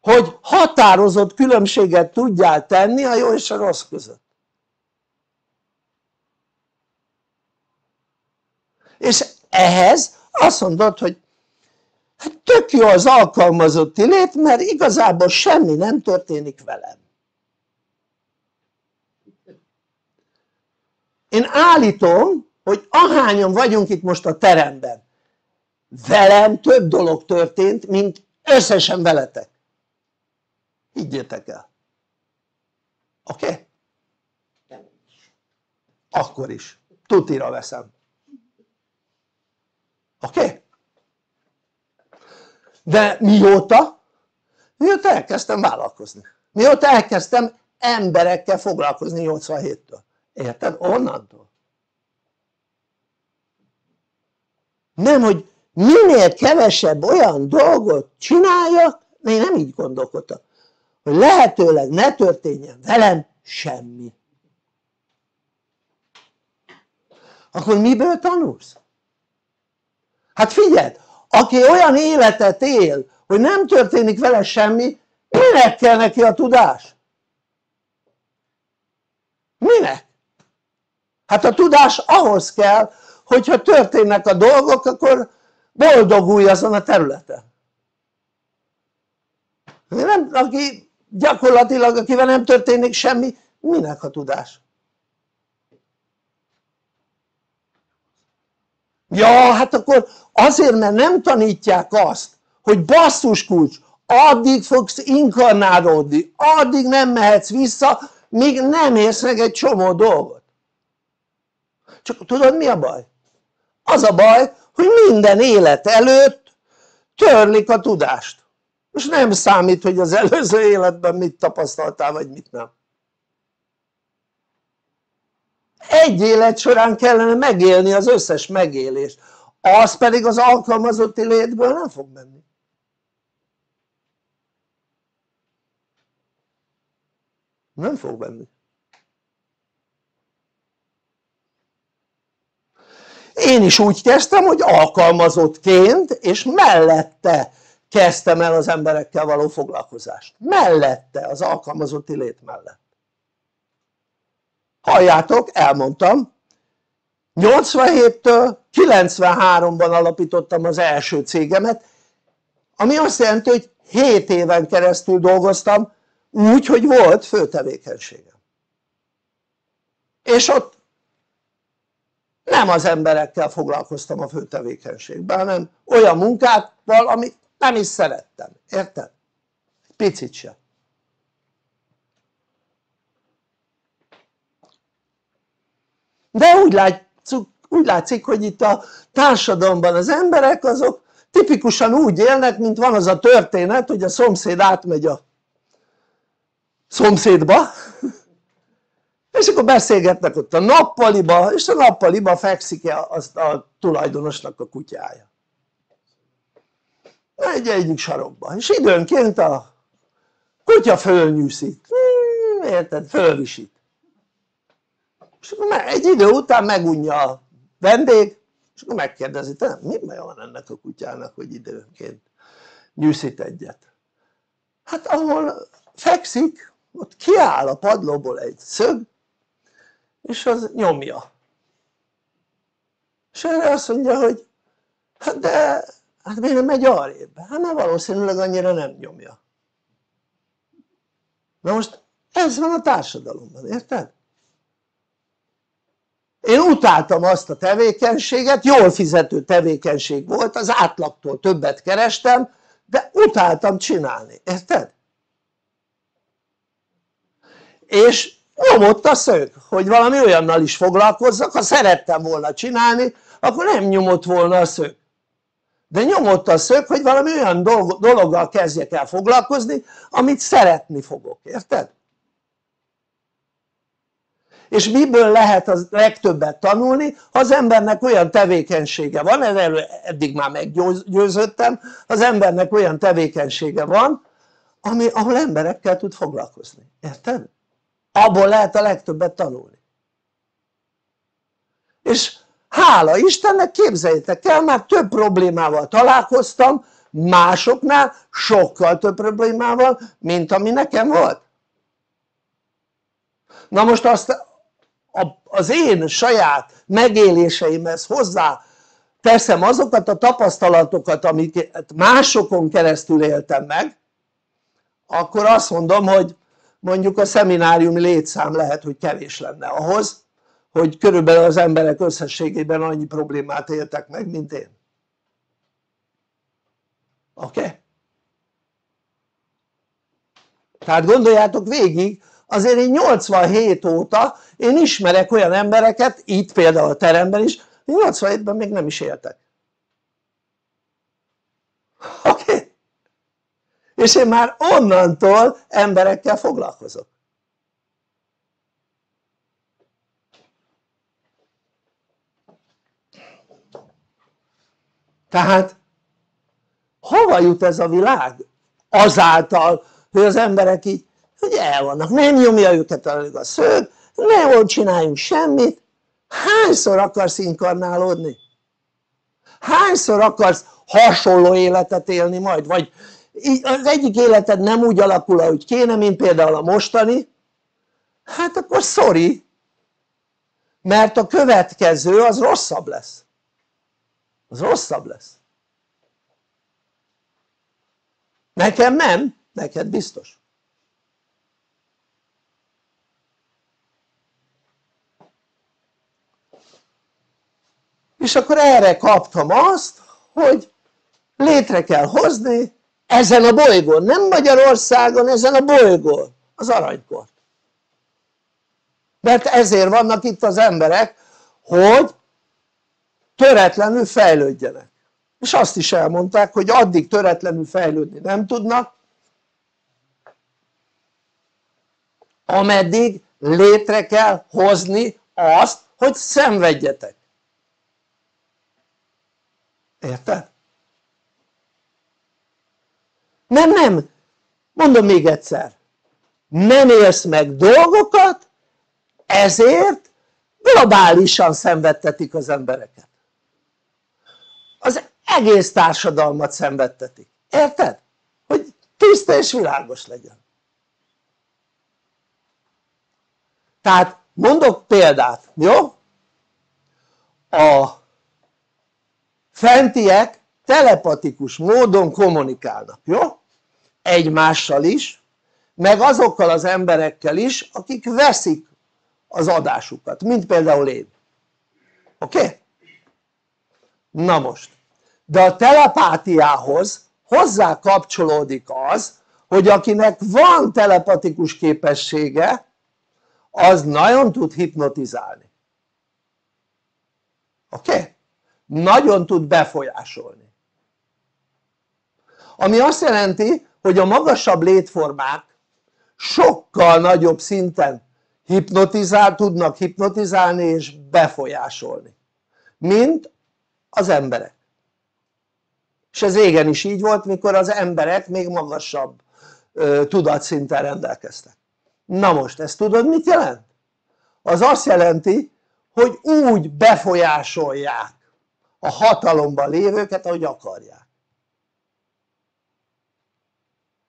Hogy határozott különbséget tudjál tenni a jó és a rossz között. És ehhez azt mondod, hogy hát tök jó az alkalmazotti lét, mert igazából semmi nem történik velem. Én állítom, hogy ahányan vagyunk itt most a teremben, velem több dolog történt, mint összesen veletek. Higgyétek el. Oké? Okay? Akkor is. Tutira veszem. Oké? Okay? De mióta? Mióta elkezdtem vállalkozni. Mióta elkezdtem emberekkel foglalkozni nyolcvanhéttől. Érted? Onnantól. Nem, hogy minél kevesebb olyan dolgot csináljak, én nem így gondolkodtam, hogy lehetőleg ne történjen velem semmi. Akkor miből tanulsz? Hát figyeld, aki olyan életet él, hogy nem történik vele semmi, minek kell neki a tudás? Minek? Hát a tudás ahhoz kell, hogyha történnek a dolgok, akkor boldogulj azon a területen. Nem, aki gyakorlatilag, akivel nem történik semmi, minek a tudás? Ja, hát akkor azért, mert nem tanítják azt, hogy basszuskulcs, addig fogsz inkarnálódni, addig nem mehetsz vissza, míg nem érsz meg egy csomó dolgot. Csak tudod, mi a baj? Az a baj, hogy minden élet előtt törlik a tudást. És nem számít, hogy az előző életben mit tapasztaltál, vagy mit nem. Egy élet során kellene megélni az összes megélést, az pedig az alkalmazotti létből nem fog menni. Nem fog menni. Én is úgy kezdtem, hogy alkalmazottként, és mellette kezdtem el az emberekkel való foglalkozást. Mellette, az alkalmazotti lét mellett. Halljátok, elmondtam, nyolcvanhéttől kilencvenháromban alapítottam az első cégemet, ami azt jelenti, hogy hét éven keresztül dolgoztam úgy, hogy volt főtevékenységem. És ott nem az emberekkel foglalkoztam a főtevékenységben, hanem olyan munkával, amit nem is szerettem, érted? Picit sem. De úgy látszik, úgy látszik, hogy itt a társadalomban az emberek azok tipikusan úgy élnek, mint van az a történet, hogy a szomszéd átmegy a szomszédba, és akkor beszélgetnek ott a nappaliba, és a nappaliba fekszik azt a tulajdonosnak a kutyája. Egy egyik sarokban. És időnként a kutya fölnyűszít, érted? Fölvisít. És egy idő után megunja a vendég, és akkor megkérdezi, te mi baja van ennek a kutyának, hogy időnként nyűszít egyet? Hát ahol fekszik, ott kiáll a padlóból egy szög, és az nyomja. És erre azt mondja, hogy hát de hát miért nem megy arrébb? Hát már valószínűleg annyira nem nyomja. Na most ez van a társadalomban, érted? Én utáltam azt a tevékenységet, jól fizető tevékenység volt, az átlagtól többet kerestem, de utáltam csinálni, érted? És nyomott a szög, hogy valami olyannal is foglalkozzak, ha szerettem volna csinálni, akkor nem nyomott volna a szög. De nyomott a szög, hogy valami olyan dologgal kezdjek el foglalkozni, amit szeretni fogok, érted? És miből lehet a legtöbbet tanulni, ha az embernek olyan tevékenysége van, erről eddig már meggyőződtem, az embernek olyan tevékenysége van, ami, ahol emberekkel tud foglalkozni, érted? Abból lehet a legtöbbet tanulni. És hála Istennek, képzeljétek el, már több problémával találkoztam, másoknál sokkal több problémával, mint ami nekem volt. Na most azt az én saját megéléseimhez hozzá teszem azokat a tapasztalatokat, amiket másokon keresztül éltem meg, akkor azt mondom, hogy mondjuk a szemináriumi létszám lehet, hogy kevés lenne ahhoz, hogy körülbelül az emberek összességében annyi problémát éltek meg, mint én. Oké? Okay? Tehát gondoljátok végig, azért én nyolcvanhét óta én ismerek olyan embereket, itt például a teremben is, nyolcvanhétben még nem is éltek. Oké? Okay? És én már onnantól emberekkel foglalkozok. Tehát hova jut ez a világ? Azáltal, hogy az emberek így, hogy el vannak, nem nyomja őket elég a szög, nem csináljunk semmit. Hányszor akarsz inkarnálódni? Hányszor akarsz hasonló életet élni majd? Vagy az egyik életed nem úgy alakul, ahogy kéne, mint például a mostani, hát akkor sorry, mert a következő az rosszabb lesz. Az rosszabb lesz. Nekem nem, neked biztos. És akkor erre kaptam azt, hogy létre kell hozni ezen a bolygón, nem Magyarországon, ezen a bolygón az aranykort. Mert ezért vannak itt az emberek, hogy töretlenül fejlődjenek. És azt is elmondták, hogy addig töretlenül fejlődni nem tudnak, ameddig létre kell hozni azt, hogy szenvedjetek. Érted? Nem, nem, mondom még egyszer, nem élsz meg dolgokat, ezért globálisan szenvedtetik az embereket. az egész társadalmat szenvedtetik. Érted? Hogy tiszta és világos legyen. Tehát mondok példát, jó? A fentiek telepatikus módon kommunikálnak, jó? Egymással is, meg azokkal az emberekkel is, akik veszik az adásukat, mint például én. Oké? Okay? Na most, de a telepátiához hozzá kapcsolódik az, hogy akinek van telepatikus képessége, az nagyon tud hipnotizálni. Oké? Okay? Nagyon tud befolyásolni. Ami azt jelenti, hogy a magasabb létformák sokkal nagyobb szinten hipnotizál, tudnak hipnotizálni és befolyásolni, mint az emberek. És ez régen is így volt, mikor az emberek még magasabb ö, tudatszinten rendelkeztek. Na most, ezt tudod mit jelent? Az azt jelenti, hogy úgy befolyásolják a hatalomban lévőket, ahogy akarják.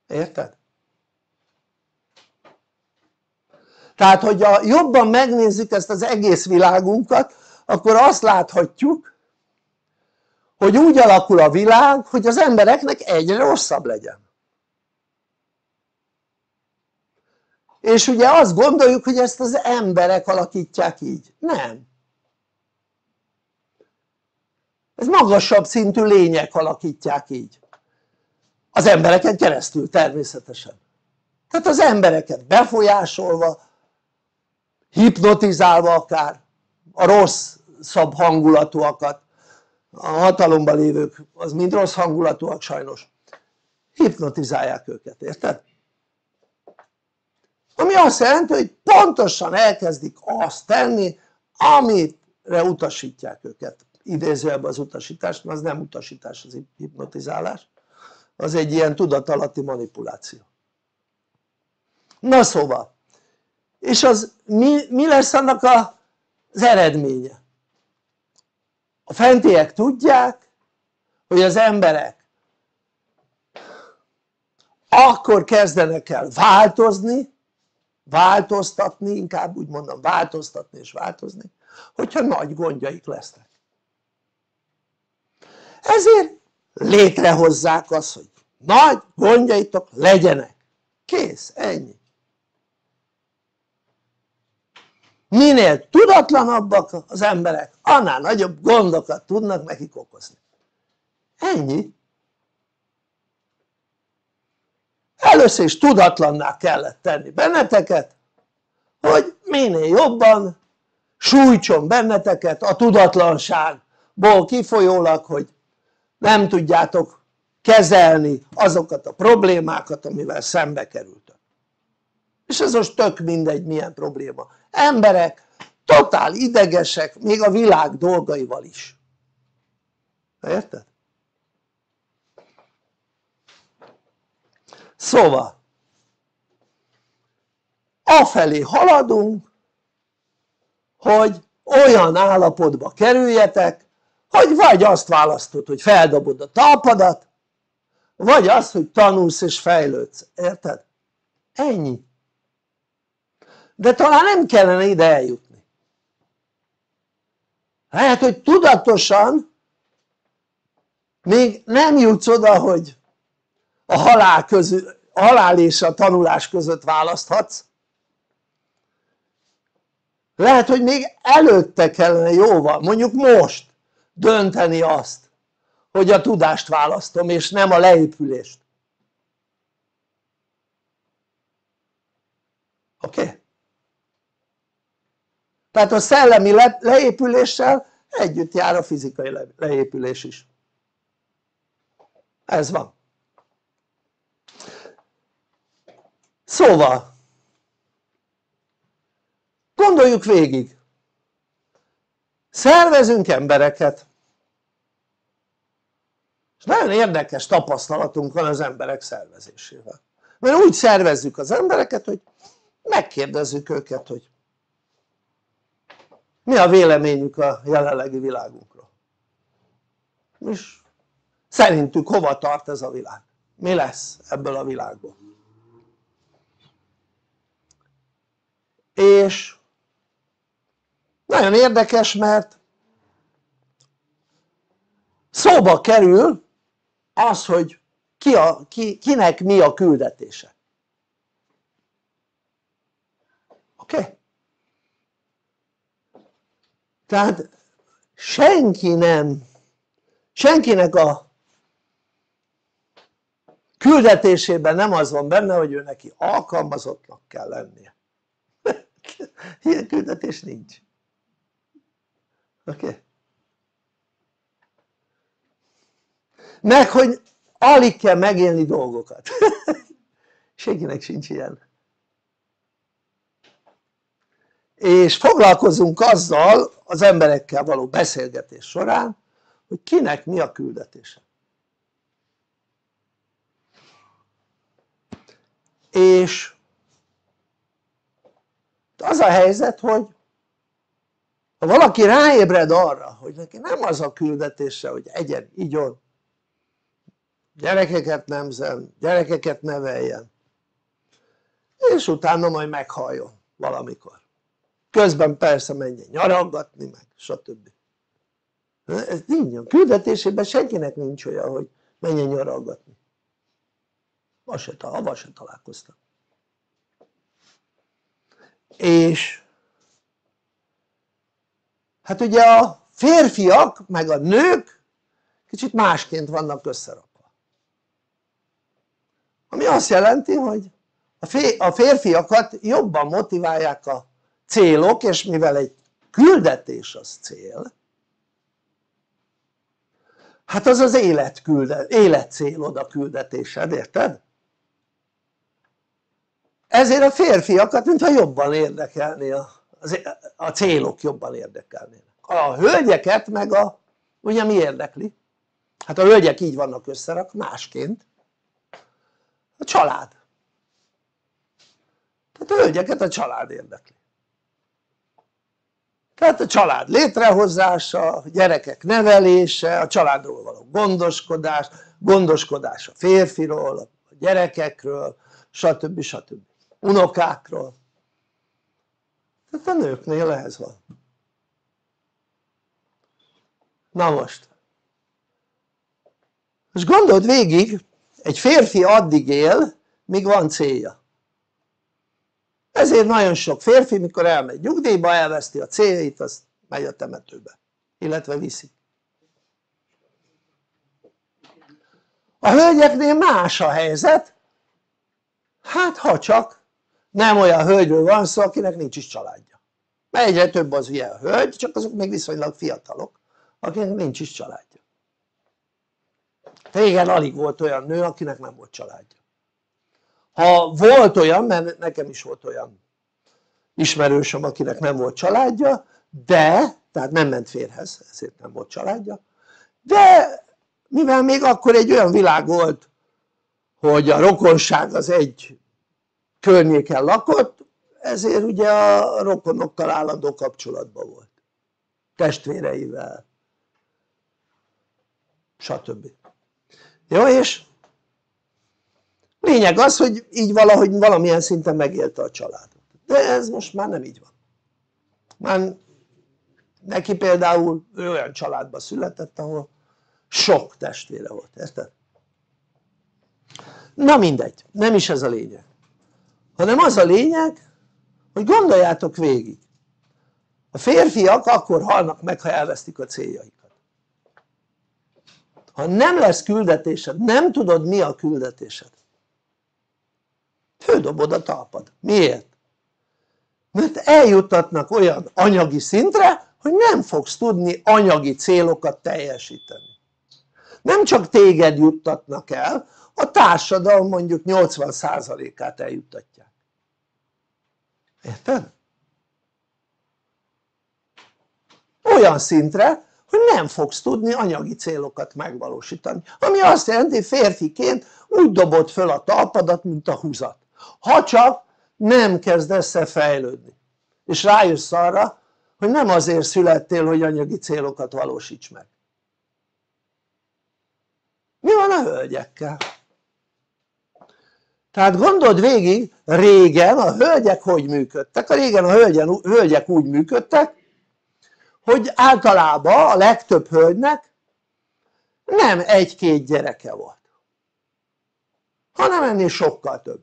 Érted? Tehát, hogyha jobban megnézzük ezt az egész világunkat, akkor azt láthatjuk, hogy úgy alakul a világ, hogy az embereknek egyre rosszabb legyen. És ugye azt gondoljuk, hogy ezt az emberek alakítják így. Nem. Ez magasabb szintű lények alakítják így. Az embereken keresztül természetesen. Tehát az embereket befolyásolva, hipnotizálva akár a rosszabb hangulatúakat, a hatalomban lévők, az mind rossz hangulatúak sajnos, hipnotizálják őket, érted? Ami azt jelenti, hogy pontosan elkezdik azt tenni, amire utasítják őket. Idézőjelben az utasítást, mert az nem utasítás, az hipnotizálás, az egy ilyen tudatalatti manipuláció. Na szóval, és az mi, mi lesz annak a, az eredménye? A fentiek tudják, hogy az emberek akkor kezdenek el változni, változtatni, inkább úgy mondom, változtatni és változni, hogyha nagy gondjaik lesznek. Ezért létrehozzák azt, hogy nagy gondjaitok legyenek. Kész, ennyi. Minél tudatlanabbak az emberek, annál nagyobb gondokat tudnak nekik okozni. Ennyi. Először is tudatlanná kellett tenni benneteket, hogy minél jobban sújtson benneteket a tudatlanságból kifolyólag, hogy nem tudjátok kezelni azokat a problémákat, amivel szembe kerültök. És ez most tök mindegy milyen probléma. Emberek totál idegesek még a világ dolgaival is. Érted? Szóval afelé haladunk, hogy olyan állapotba kerüljetek, hogy vagy azt választod, hogy feldobod a talpadat, vagy azt, hogy tanulsz és fejlődsz. Érted? Ennyi. De talán nem kellene ide eljutni. Lehet, hogy tudatosan még nem jutsz oda, hogy a halál, közül, a halál és a tanulás között választhatsz. Lehet, hogy még előtte kellene jóval, mondjuk most dönteni azt, hogy a tudást választom, és nem a leépülést. Oké? Okay? Tehát a szellemi le leépüléssel együtt jár a fizikai le leépülés is. Ez van. Szóval, gondoljuk végig. Szervezünk embereket. És nagyon érdekes tapasztalatunk van az emberek szervezésével. Mert úgy szervezzük az embereket, hogy megkérdezzük őket, hogy mi a véleményük a jelenlegi világunkról. és szerintük hova tart ez a világ? Mi lesz ebből a világból? És nagyon érdekes, mert szóba kerül az, hogy ki a, ki, kinek mi a küldetése. Oké? Okay? Tehát senki nem, senkinek a küldetésében nem az van benne, hogy ő neki alkalmazottnak kell lennie. Ilyen küldetés nincs. Oké? Okay? Meg hogy alig kell megélni dolgokat. Senkinek sincs ilyen. És foglalkozunk azzal az emberekkel való beszélgetés során, hogy kinek mi a küldetése. És az a helyzet, hogy ha valaki ráébred arra, hogy neki nem az a küldetése, hogy egyen, igyon, gyerekeket nemzen, gyerekeket neveljen, és utána majd meghaljon valamikor. Közben persze menjen nyaralgatni, meg stb. Ez nincs, a küldetésében senkinek nincs olyan, hogy menjen nyaralgatni. Ma se, hava se találkoztam. És hát ugye a férfiak meg a nők kicsit másként vannak összerakva. Ami azt jelenti, hogy a férfiakat jobban motiválják a célok, és mivel egy küldetés az cél, hát az az élet külde, életcélod a küldetésed, érted? Ezért a férfiakat mintha jobban érdekelné, a, a célok jobban érdekelnének. A hölgyeket meg a, ugye mi érdekli? Hát a hölgyek így vannak összerak, másként. A család. Tehát a hölgyeket a család érdekli. Tehát a család létrehozása, a gyerekek nevelése, a családról való gondoskodás, gondoskodás a férfiról, a gyerekekről, stb. Stb. Unokákról. Tehát a nőknél ehhez van. Na most. Most gondold végig, egy férfi addig él, míg van célja. Ezért nagyon sok férfi, mikor elmegy nyugdíjba, elveszti a céljait, azt megy a temetőbe, illetve viszi. A hölgyeknél más a helyzet, hát ha csak nem olyan hölgyről van szó, akinek nincs is családja. Mert egyre több az ilyen hölgy, csak azok még viszonylag fiatalok, akinek nincs is családja. Régen alig volt olyan nő, akinek nem volt családja. Ha volt olyan, mert nekem is volt olyan ismerősöm, akinek nem volt családja, de, tehát nem ment férhez, ezért nem volt családja, de mivel még akkor egy olyan világ volt, hogy a rokonság az egy környéken lakott, ezért ugye a rokonokkal állandó kapcsolatban volt. Testvéreivel, stb. Jó, és lényeg az, hogy így valahogy valamilyen szinten megélte a családot. De ez most már nem így van. Már neki például ő olyan családba született, ahol sok testvére volt, érted? Na mindegy, nem is ez a lényeg. Hanem az a lényeg, hogy gondoljátok végig. A férfiak akkor halnak meg, ha elvesztik a céljaikat. Ha nem lesz küldetésed, nem tudod mi a küldetésed. Földobod a talpad. Miért? Mert eljutatnak olyan anyagi szintre, hogy nem fogsz tudni anyagi célokat teljesíteni. Nem csak téged juttatnak el, a társadalom mondjuk nyolcvan százalékát eljuttatják. Érted? Olyan szintre, hogy nem fogsz tudni anyagi célokat megvalósítani. Ami azt jelenti, hogy férfiként úgy dobod föl a talpadat, mint a húzat. Ha csak nem kezdesz el fejlődni, és rájössz arra, hogy nem azért születtél, hogy anyagi célokat valósíts meg, Mi van a hölgyekkel? Tehát gondold végig, régen a hölgyek hogy működtek? A régen a hölgyen, hölgyek úgy működtek, hogy általában a legtöbb hölgynek nem egy-két gyereke volt, hanem ennél sokkal több.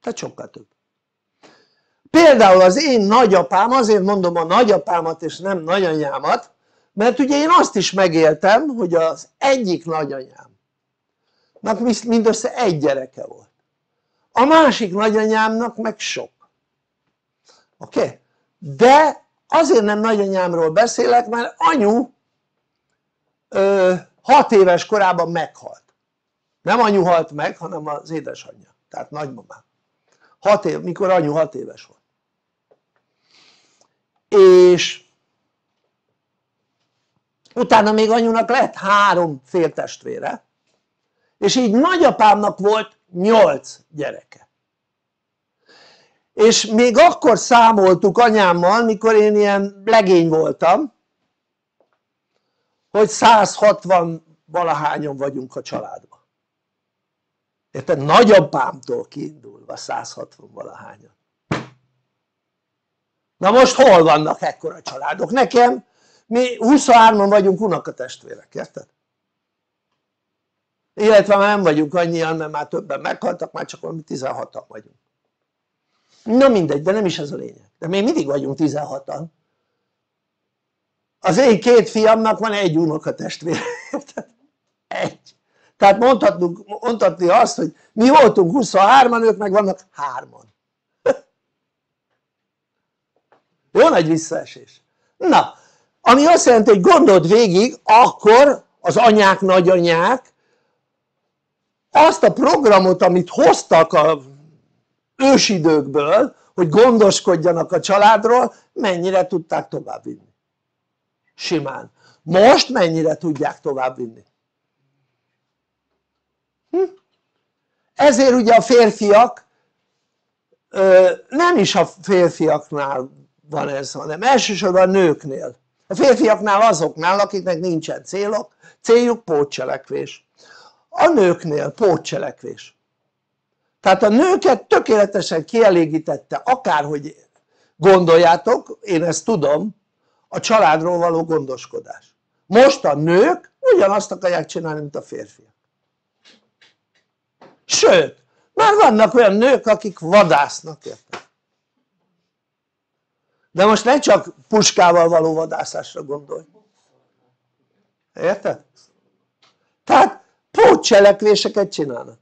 Tehát sokkal több. Például az én nagyapám, azért mondom a nagyapámat és nem nagyanyámat, mert ugye én azt is megéltem, hogy az egyik nagyanyámnak mindössze egy gyereke volt, a másik nagyanyámnak meg sok. Oké? Okay? De azért nem nagyanyámról beszélek, mert anyu ö, hat éves korában meghalt. Nem anyu halt meg, hanem az édesanyja, tehát nagymamám. Hat év, mikor anyu hat éves volt. És utána még anyunak lett három féltestvére, és így nagyapámnak volt nyolc gyereke. És még akkor számoltuk anyámmal, mikor én ilyen legény voltam, hogy százhatvan valahányan vagyunk a családban. Érted? Nagyapámtól kiindulva százhatvan valahányan. Na most hol vannak ekkora családok? Nekem mi huszonhárman vagyunk unokatestvérek, érted? Illetve már nem vagyunk annyian, mert már többen meghaltak, már csak valami tizenhatan vagyunk. Na mindegy, de nem is ez a lényeg. De még mindig vagyunk tizenhatan. Az én két fiamnak van egy unokatestvére, érted? Egy. Tehát mondhatni azt, hogy mi voltunk huszonhárman, ők meg vannak hárman. Jó nagy visszaesés. Na, ami azt jelenti, hogy gondold végig, akkor az anyák, nagyanyák azt a programot, amit hoztak az ősidőkből, hogy gondoskodjanak a családról, mennyire tudták továbbvinni? Simán. Most mennyire tudják továbbvinni? Hm? Ezért ugye a férfiak, nem is a férfiaknál van ez, hanem elsősorban a nőknél. A férfiaknál azoknál, akiknek nincsen célok, céljuk pótcselekvés. A nőknél pótcselekvés. Tehát a nőket tökéletesen kielégítette, akárhogy gondoljátok, én ezt tudom, a családról való gondoskodás. Most a nők ugyanazt akarják csinálni, mint a férfiak. Sőt, már vannak olyan nők, akik vadásznak, érted? De most ne csak puskával való vadászásra gondolj. Érted? Tehát pótcselekvéseket csinálnak.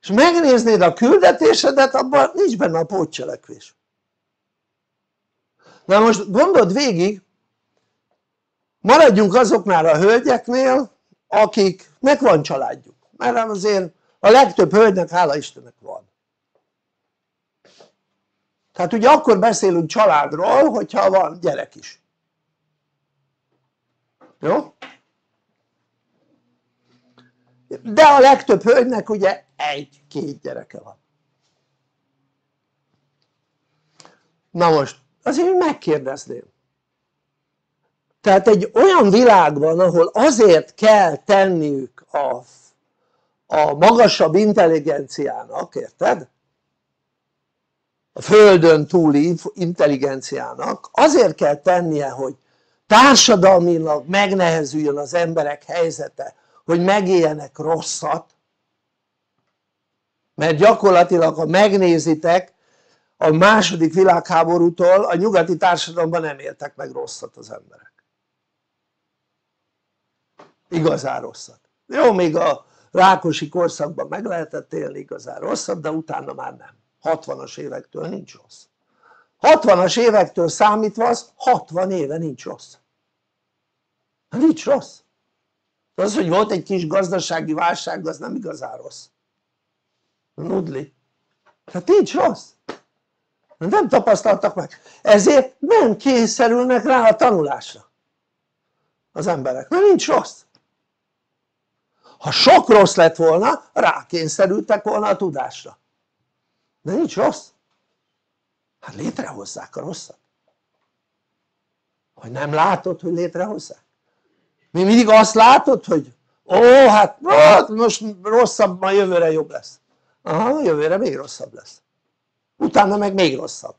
És megnéznéd a küldetésedet, abban nincs benne a pótcselekvés. Na most gondold végig, maradjunk azoknál a hölgyeknél, akiknek van családjuk. Mert azért a legtöbb hölgynek, hála Istennek, van. Tehát ugye akkor beszélünk családról, hogyha van gyerek is. Jó? De a legtöbb hölgynek ugye egy-két gyereke van. Na most, azért megkérdezném. Tehát egy olyan világban, ahol azért kell tenniük a a magasabb intelligenciának, érted? A földön túli intelligenciának azért kell tennie, hogy társadalmilag megnehezüljön az emberek helyzete, hogy megéljenek rosszat, mert gyakorlatilag, ha megnézitek, a második világháborútól a nyugati társadalomban nem éltek meg rosszat az emberek. Igazán rosszat. Jó, még a Rákosi korszakban meg lehetett élni igazán rosszat, de utána már nem. hatvanas évektől nincs rossz. hatvanas évektől számítva az hatvan éve nincs rossz. Nincs rossz. Az, hogy volt egy kis gazdasági válság, az nem igazán rossz. Nudli. Tehát nincs rossz. Nem tapasztaltak meg. Ezért nem kényszerülnek rá a tanulásra az emberek. Mert nincs rossz. Ha sok rossz lett volna, rákényszerültek volna a tudásra. De nincs rossz. Hát létrehozzák a rosszat. Hogy nem látod, hogy létrehozzák? Mi mindig azt látod, hogy Ó, hát most rosszabb, ma jövőre jobb lesz. Aha, jövőre még rosszabb lesz. Utána meg még rosszabb.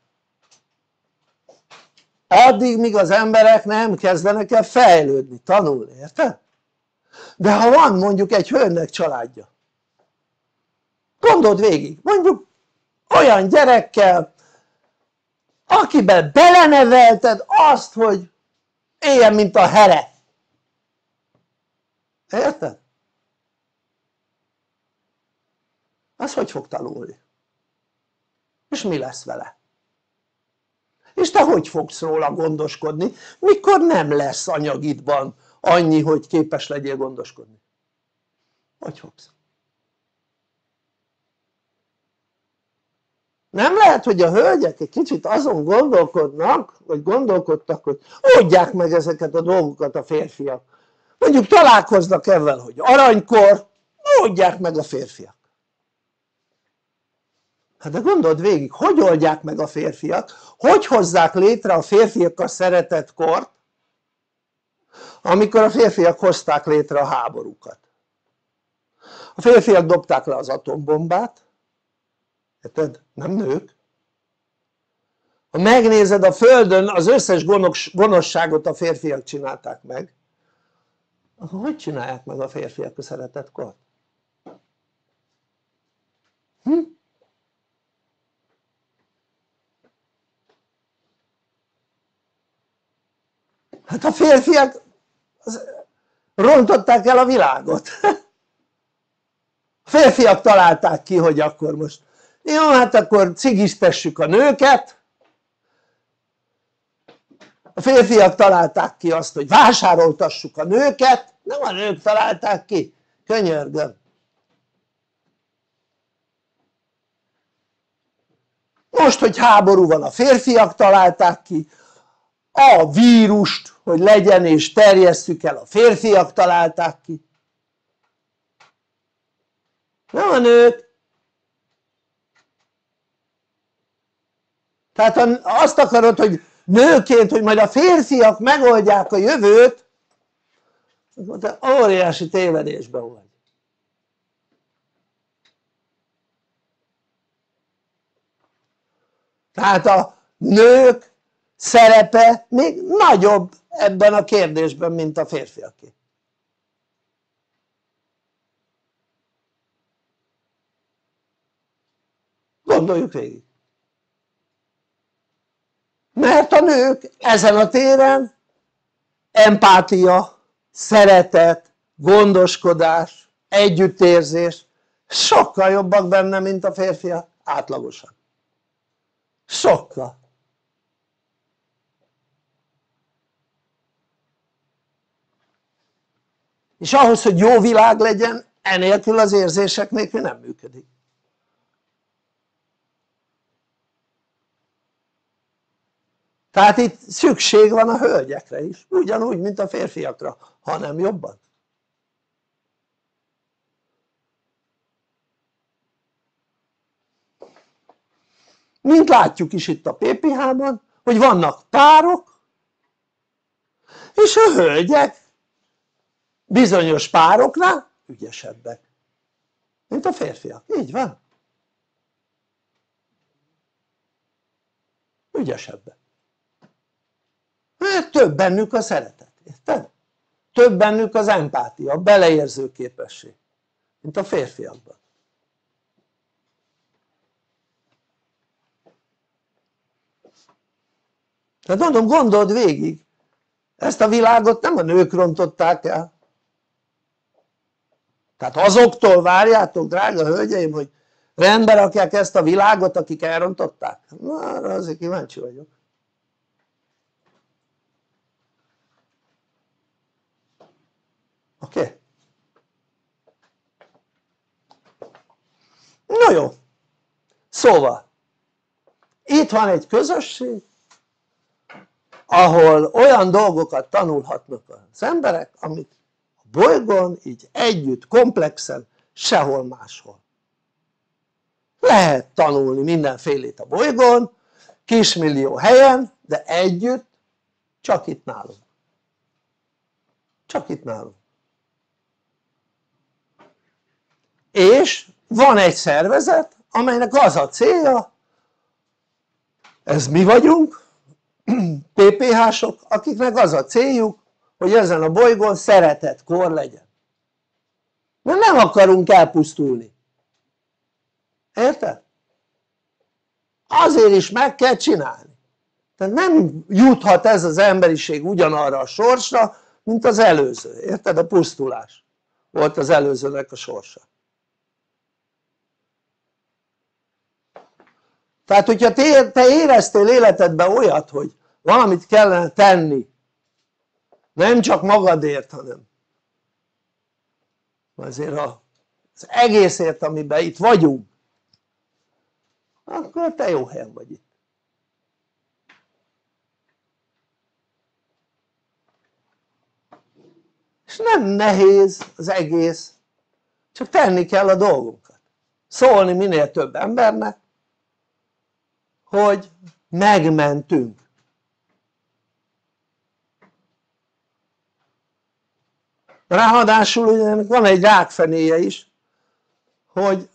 Addig, míg az emberek nem kezdenek el fejlődni, tanulni, érted? De ha van mondjuk egy hölgynek családja, gondold végig, mondjuk olyan gyerekkel, akiben belenevelted azt, hogy éljen, mint a here. Érted? Az hogy fog tanulni? És mi lesz vele? És te hogy fogsz róla gondoskodni, mikor nem lesz anyagidban annyi, hogy képes legyél gondoskodni? Hogy fogsz? Nem lehet, hogy a hölgyek egy kicsit azon gondolkodnak, vagy gondolkodtak, hogy oldják meg ezeket a dolgokat a férfiak. Mondjuk találkoznak ezzel, hogy aranykor, oldják meg a férfiak. Hát de gondold végig, hogy oldják meg a férfiak, hogy hozzák létre a férfiakkal szeretett kort, amikor a férfiak hozták létre a háborúkat. A férfiak dobták le az atombombát, érted? Nem nők. Ha megnézed a Földön, az összes gonoszságot a férfiak csinálták meg, akkor hogy csinálják meg a férfiak a szeretett kort? Hm? Hát a férfiak rontották el a világot. A férfiak találták ki, hogy akkor most jó, hát akkor cigiztessük a nőket. A férfiak találták ki azt, hogy vásároltassuk a nőket, nem a nők találták ki, könyörgöm. Most, hogy háború van, a férfiak találták ki, a vírust, hogy legyen és terjesszük el, a férfiak találták ki. Nem a nők. Tehát azt akarod, hogy nőként, hogy majd a férfiak megoldják a jövőt, akkor te óriási tévedésben vagy. Tehát a nők szerepe még nagyobb ebben a kérdésben, mint a férfiaké. Gondoljuk végig. Mert a nők ezen a téren empátia, szeretet, gondoskodás, együttérzés sokkal jobbak benne, mint a férfiak átlagosan. Sokkal. És ahhoz, hogy jó világ legyen, enélkül az érzések nélkül nem működik. Tehát itt szükség van a hölgyekre is, ugyanúgy, mint a férfiakra, hanem jobban. Mint látjuk is itt a pé pé hában, hogy vannak párok, és a hölgyek bizonyos pároknál ügyesebbek, mint a férfiak. Így van. Ügyesebbek. Mert több bennük a szeretet, érted? Több bennük az empátia, a beleérző képesség, mint a férfiakban. Tehát mondom, gondold végig, ezt a világot nem a nők rontották el. Tehát azoktól várjátok, drága hölgyeim, hogy rendbe rakják ezt a világot, akik elrontották? Na, arra azért kíváncsi vagyok. Oké? Okay. Na jó, szóval itt van egy közösség, ahol olyan dolgokat tanulhatnak az emberek, amit a bolygón így együtt, komplexen, sehol máshol. Lehet tanulni mindenfélét a bolygón, kismillió helyen, de együtt csak itt nálunk. Csak itt nálunk. és van egy szervezet, amelynek az a célja, ez mi vagyunk, pé pé hások, akiknek az a céljuk, hogy ezen a bolygón szeretett kor legyen. Mert nem akarunk elpusztulni. Érted? Azért is meg kell csinálni. Tehát nem juthat ez az emberiség ugyanarra a sorsra, mint az előző. Érted? A pusztulás volt az előzőnek a sorsa. Tehát hogyha te éreztél életedben olyat, hogy valamit kellene tenni, nem csak magadért, hanem azért az egészért, amiben itt vagyunk, akkor te jó helyen vagy itt. És nem nehéz az egész, csak tenni kell a dolgunkat. Szólni minél több embernek, hogy megmentünk. Ráadásul ugye van egy rákfenéje is, hogy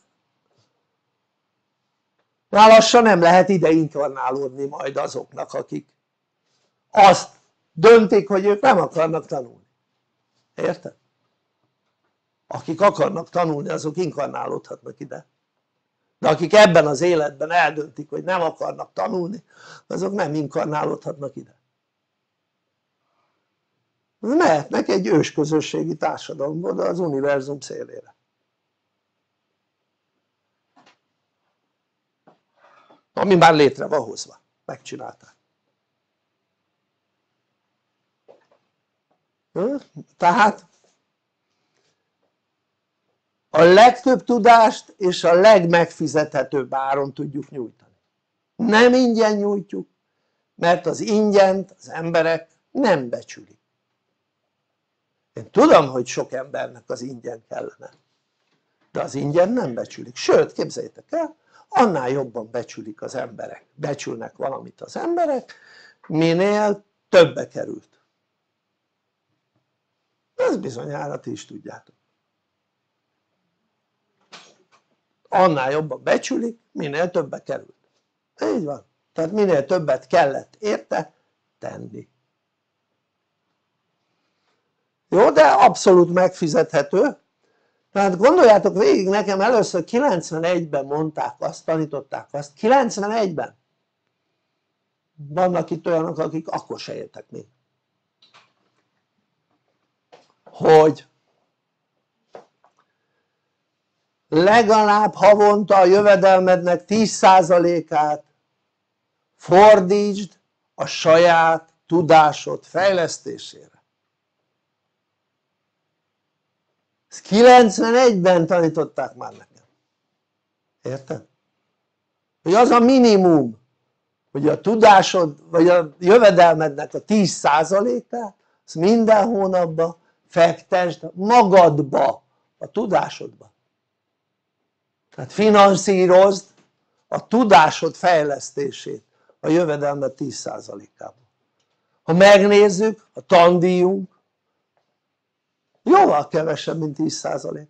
már lassan nem lehet ide inkarnálódni majd azoknak, akik azt döntik, hogy ők nem akarnak tanulni. Érted? Akik akarnak tanulni, azok inkarnálódhatnak ide. De akik ebben az életben eldöntik, hogy nem akarnak tanulni, azok nem inkarnálódhatnak ide. Mehetnek egy ősközösségi társadalomba, de az univerzum szélére. Ami már létre van hozva, megcsinálták. Tehát a legtöbb tudást és a legmegfizethetőbb áron tudjuk nyújtani. Nem ingyen nyújtjuk, mert az ingyent az emberek nem becsülik. Én tudom, hogy sok embernek az ingyen kellene, de az ingyen nem becsülik. Sőt, képzeljétek el, annál jobban becsülik az emberek, becsülnek valamit az emberek, minél többe került. Ez bizonyára ti is tudjátok. Annál jobban becsülik, minél többe került. Így van. Tehát minél többet kellett érte tenni. Jó, de abszolút megfizethető. Tehát gondoljátok végig, nekem először kilencvenegyben mondták azt, tanították azt, kilencvenegyben. Vannak itt olyanok, akik akkor se éltek még. Hogy legalább havonta a jövedelmednek tíz százalékát fordítsd a saját tudásod fejlesztésére. Ezt kilencvenegyben tanították már nekem. Érted? Hogy az a minimum, hogy a tudásod, vagy a jövedelmednek a tíz százalékát, azt minden hónapban fektesd magadba, a tudásodba. Tehát finanszírozd a tudásod fejlesztését a jövedelmed tíz százalékában. Ha megnézzük, a tandíjunk jóval kevesebb, mint tíz százalék.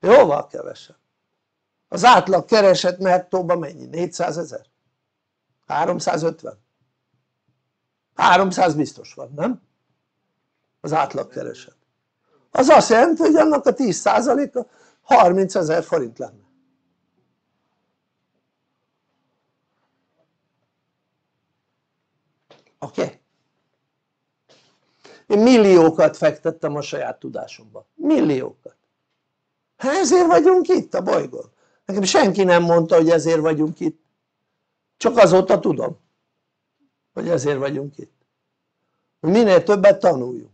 Jóval kevesebb. Az átlag kereset nettóban mennyi? négyszázezer? háromszázötven? háromszáz biztos van, nem? Az átlag kereset. Az azt jelenti, hogy annak a tíz százaléka harmincezer forint lenne. Oké? Okay. Én milliókat fektettem a saját tudásomba. Milliókat. Hát ezért vagyunk itt a bolygón. Nekem senki nem mondta, hogy ezért vagyunk itt. Csak azóta tudom, hogy ezért vagyunk itt. Minél többet tanuljunk.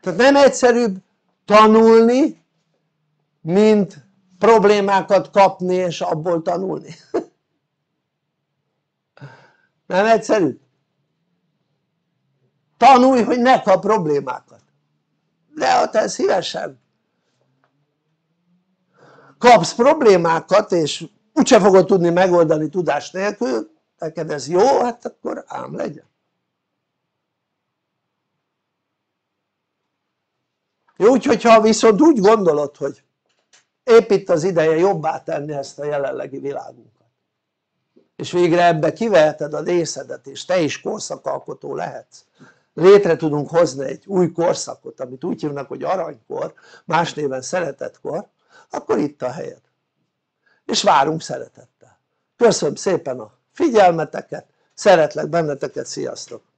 Tehát nem egyszerűbb tanulni, mint problémákat kapni és abból tanulni. Nem egyszerű. Tanulj, hogy ne kap problémákat. De ha te szívesen kapsz problémákat, és úgyse fogod tudni megoldani tudás nélkül, neked ez jó, hát akkor ám legyen. Úgyhogy ha viszont úgy gondolod, hogy épp itt az ideje jobbá tenni ezt a jelenlegi világunkat, és végre ebbe kiveheted a részedet, és te is korszakalkotó lehetsz, létre tudunk hozni egy új korszakot, amit úgy hívnak, hogy aranykor, más néven szeretetkor, akkor itt a helyed, és várunk szeretettel. Köszönöm szépen a figyelmeteket, szeretlek benneteket, sziasztok!